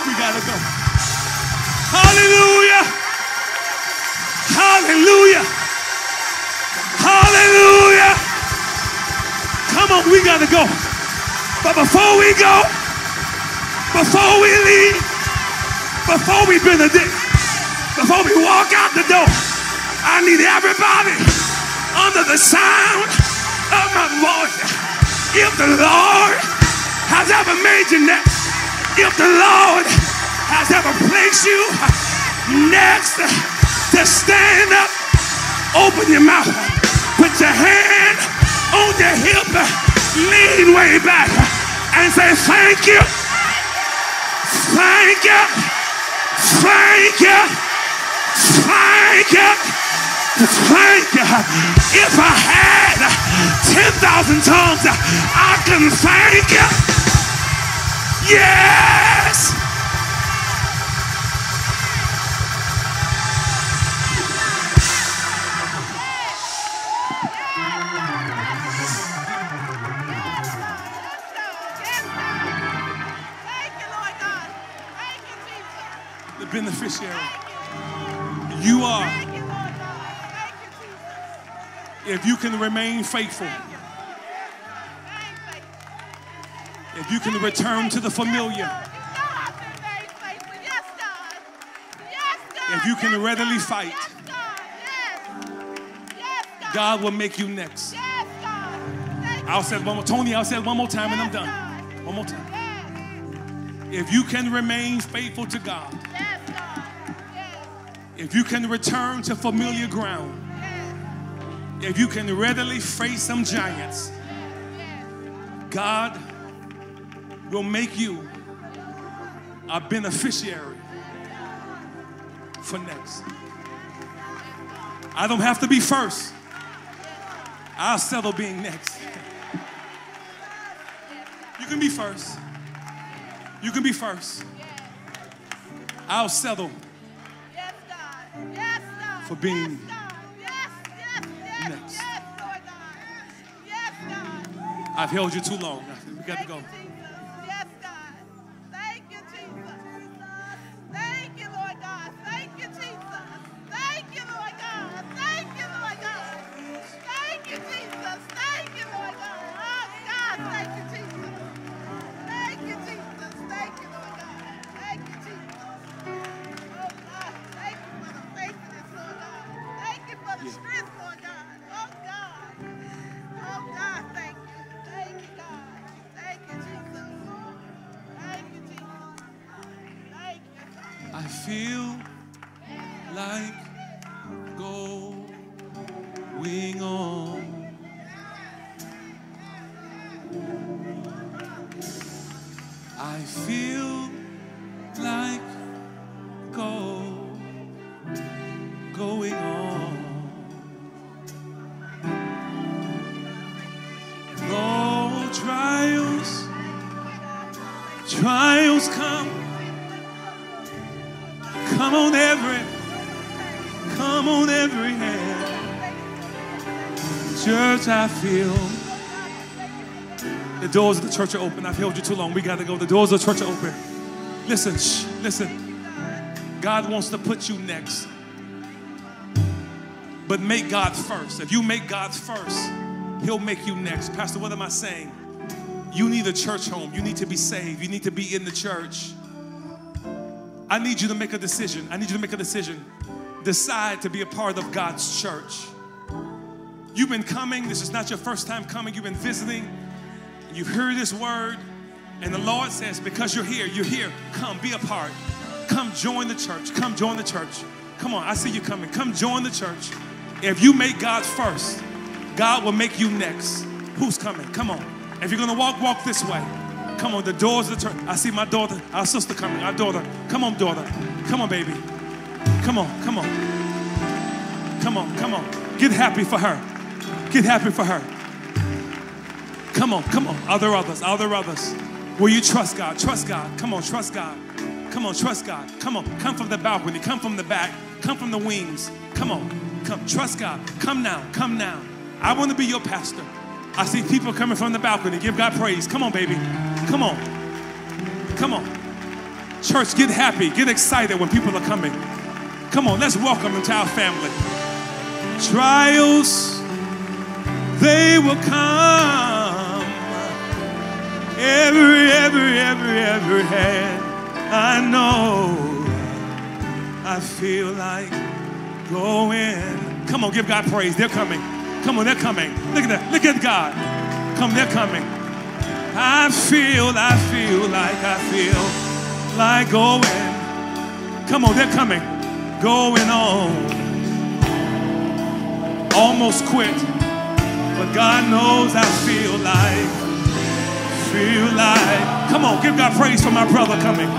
We gotta go. Hallelujah. Hallelujah. Hallelujah. Come on, we gotta go. But before we go, before we leave, before we benedict, before we walk out the door, I need everybody under the sound of my voice. If the Lord has ever made you next, if the Lord has ever placed you next, to stand up, open your mouth, put your hand on your hip, lean way back, and say thank you. Thank you, thank you, thank you, thank you. If I had ten thousand tongues, I couldn't thank you. Yes. Beneficiary, you are. If you can remain faithful, if you can return to the familiar, if you can readily fight, God will make you next. I'll say one more, Tony. I'll say it one more time, and I'm done. One more time. If you can remain faithful to God. If you can return to familiar ground, if you can readily face some giants, God will make you a beneficiary for next. I don't have to be first. I'll settle being next. You can be first. You can be first. I'll settle for being next. I've held you too long. We got to go. Yes, God. Thank you, Jesus. Thank you, Lord God. Thank you, Jesus. Thank you, Lord God. Thank you, Lord God. Thank you, Jesus. Thank you, Lord God. Oh, God, thank you, Jesus. Thank you, Jesus. Thank you, Lord God. Thank you, Jesus. Oh, God, thank you for the faithfulness. For the strength, Lord God. Oh, God. Oh, God, thank you. Thank you, God. Thank you, Jesus. Thank you, Jesus. Thank you, God. I feel like going on. I feel like go, going on. Lord, trials, trials come, come on every, come on every hand. Church, I feel. The doors of the church are open. I've held you too long. We got to go. The doors of the church are open. Listen, shh, listen. God wants to put you next. But make God first. If you make God first, he'll make you next. Pastor, what am I saying? You need a church home. You need to be saved. You need to be in the church. I need you to make a decision. I need you to make a decision. Decide to be a part of God's church. You've been coming. This is not your first time coming. You've been visiting. You've heard this word. And the Lord says, because you're here, you're here. Come, be a part. Come join the church. Come join the church. Come on, I see you coming. Come join the church. If you make God first, God will make you next. Who's coming? Come on. If you're going to walk, walk this way. Come on, the doors of the church. I see my daughter, our sister coming, our daughter. Come on, daughter. Come on, baby. Come on, come on. Come on, come on. Get happy for her. Get happy for her. Come on, come on. Are there others? Are there others? Will you trust God? Trust God. Come on, trust God. Come on, trust God. Come on, come from the balcony. Come from the back. Come from the wings. Come on, come. Trust God. Come now, come now. I want to be your pastor. I see people coming from the balcony. Give God praise. Come on, baby. Come on. Come on. Church, get happy. Get excited when people are coming. Come on, let's welcome them to our family. Trials, they will come. Every, every, every, every hand. I know I feel like going. Come on, give God praise. They're coming. Come on, they're coming. Look at that. Look at God. Come, they're coming. I feel, I feel like I feel like going. Come on, they're coming. Going on. Almost quit. But God knows I feel like. Like. Come on, give God praise for my brother coming.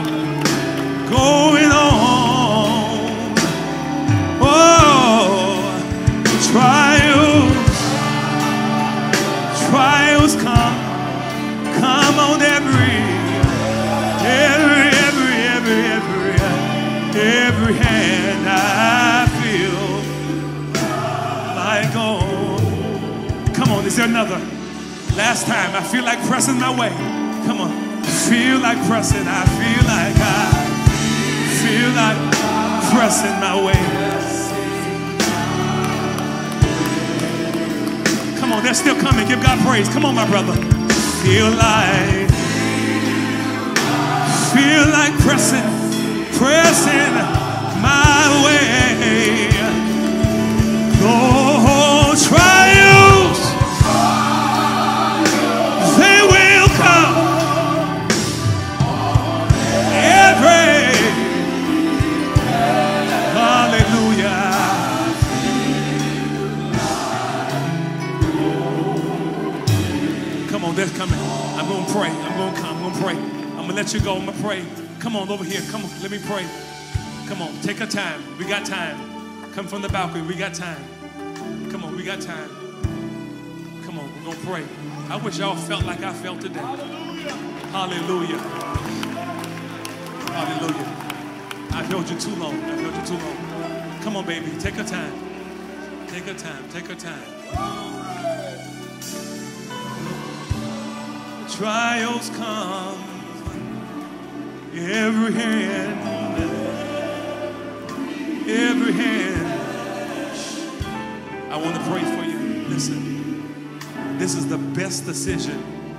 Going on. Oh, trials. Trials come. Come on, every, every, every, every, every, every hand I feel like oh. Come on, is there another? Last time, I feel like pressing my way. Come on. Feel like pressing. I feel like I feel like pressing my way. Come on, they're still coming. Give God praise. Come on, my brother. Feel like, feel like pressing, pressing my way. Oh, trials. They're coming. I'm going to pray. I'm going to come. I'm going to pray. I'm going to let you go. I'm going to pray. Come on over here. Come on. Let me pray. Come on. Take our time. We got time. Come from the balcony. We got time. Come on. We got time. Come on. We're going to pray. I wish y'all felt like I felt today. Hallelujah. Hallelujah. Hallelujah. I've held you too long. I've held you too long. Come on, baby. Take our time. Take our time. Take our time. Trials come, every hand, every hand. I want to pray for you. Listen, this is the best decision.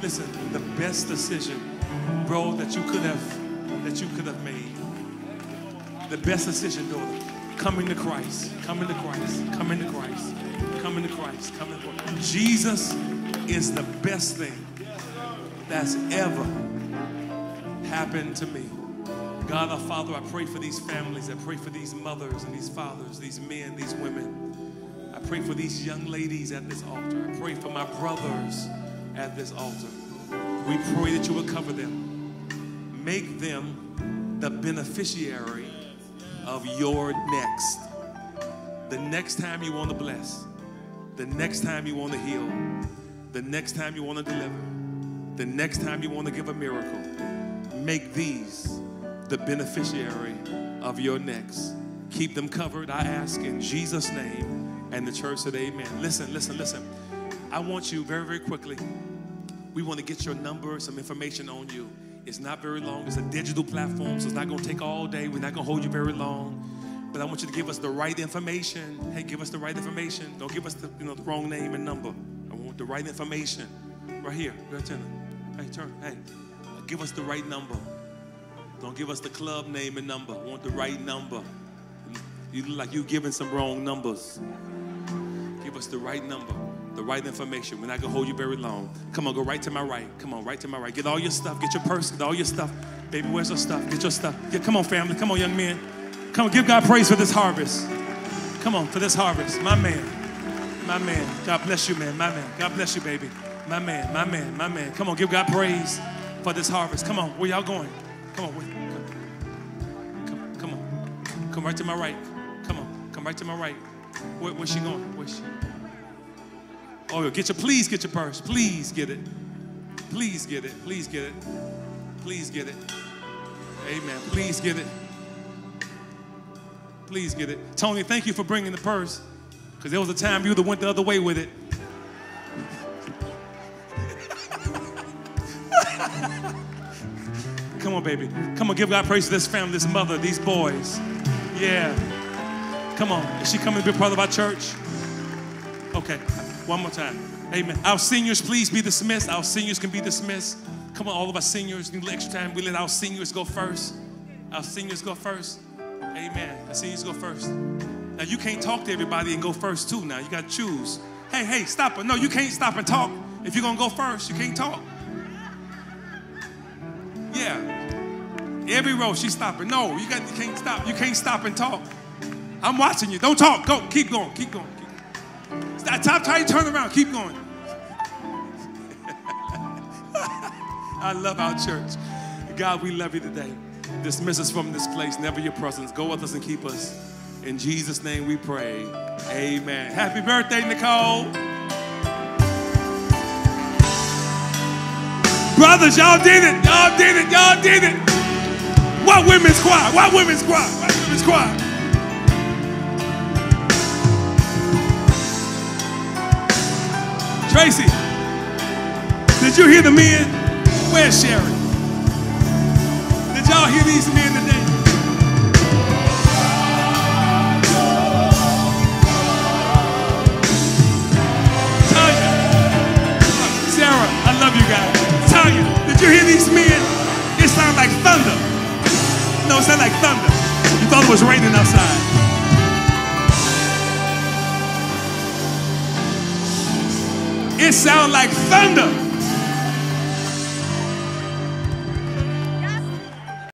Listen, the best decision, bro, that you could have, that you could have made. The best decision, daughter. Coming to Christ. Coming to Christ. Coming to Christ. Coming to Christ. Coming to Christ. Jesus is the best thing that's ever happened to me. God, our Father, I pray for these families. I pray for these mothers and these fathers, these men, these women. I pray for these young ladies at this altar. I pray for my brothers at this altar. We pray that you will cover them. Make them the beneficiary of your next. The next time you want to bless. The next time you want to heal. The next time you want to deliver. The next time you want to give a miracle, make these the beneficiary of your next. Keep them covered, I ask, in Jesus' name. And the church said amen. Listen, listen, listen. I want you very, very quickly. We want to get your number, some information on you. It's not very long. It's a digital platform, so it's not going to take all day. We're not going to hold you very long. But I want you to give us the right information. Hey, give us the right information. Don't give us the, you know, the wrong name and number. I want the right information. Right here, your tenor. Hey, turn. Hey, give us the right number. Don't give us the club name and number. I want the right number. You look like you're giving some wrong numbers. Give us the right number. the right information. We're not going to hold you very long. Come on, go right to my right. Come on, right to my right. Get all your stuff. Get your purse. Get all your stuff. Baby, where's your stuff? Get your stuff. Get, come on, family. Come on, young men. Come on, give God praise for this harvest. Come on, for this harvest. My man. My man. God bless you, man. My man. God bless you, baby. My man. My man. My man. Come on, give God praise for this harvest. Come on, where y'all going? Come on. Where, come, come, come on. Come right to my right. Come on. Come right to my right. Where, where's she going? Where's she? Oh, get your, please get your purse. Please get it. Please get it. Please get it. Please get it. Amen. Please get it. Please get it. Tony, thank you for bringing the purse, because there was a time you went the other way with it. Come on, baby. Come on, give God praise to this family, this mother, these boys. Yeah. Come on. Is she coming to be a part of our church? Okay. One more time. Amen. Our seniors, please be dismissed. Our seniors can be dismissed. Come on, all of our seniors need extra time. We let our seniors go first. Our seniors go first. Amen. Our seniors go first. Now, you can't talk to everybody and go first, too, now. You got to choose. Hey, hey, stop it. No, you can't stop and talk. If you're going to go first, you can't talk. Yeah. Every row, she's stopping. No, you, got, you can't stop. You can't stop and talk. I'm watching you. Don't talk. Go. Keep going. Keep going. Stop trying to turn around. Keep going. I love our church. God, we love you today. Dismiss us from this place. Never your presence. Go with us and keep us. In Jesus' name we pray. Amen. Happy birthday, Nicole. Brothers, y'all did it. Y'all did it. Y'all did it. What women's choir? What women's choir? What women's choir? Tracy, did you hear the men? Where's Sherry? Did y'all hear these men today? Tanya, Sarah, I love you guys. Tanya, did you hear these men? It sounded like thunder. No, it sounded like thunder. You thought it was raining outside. It sounds like thunder.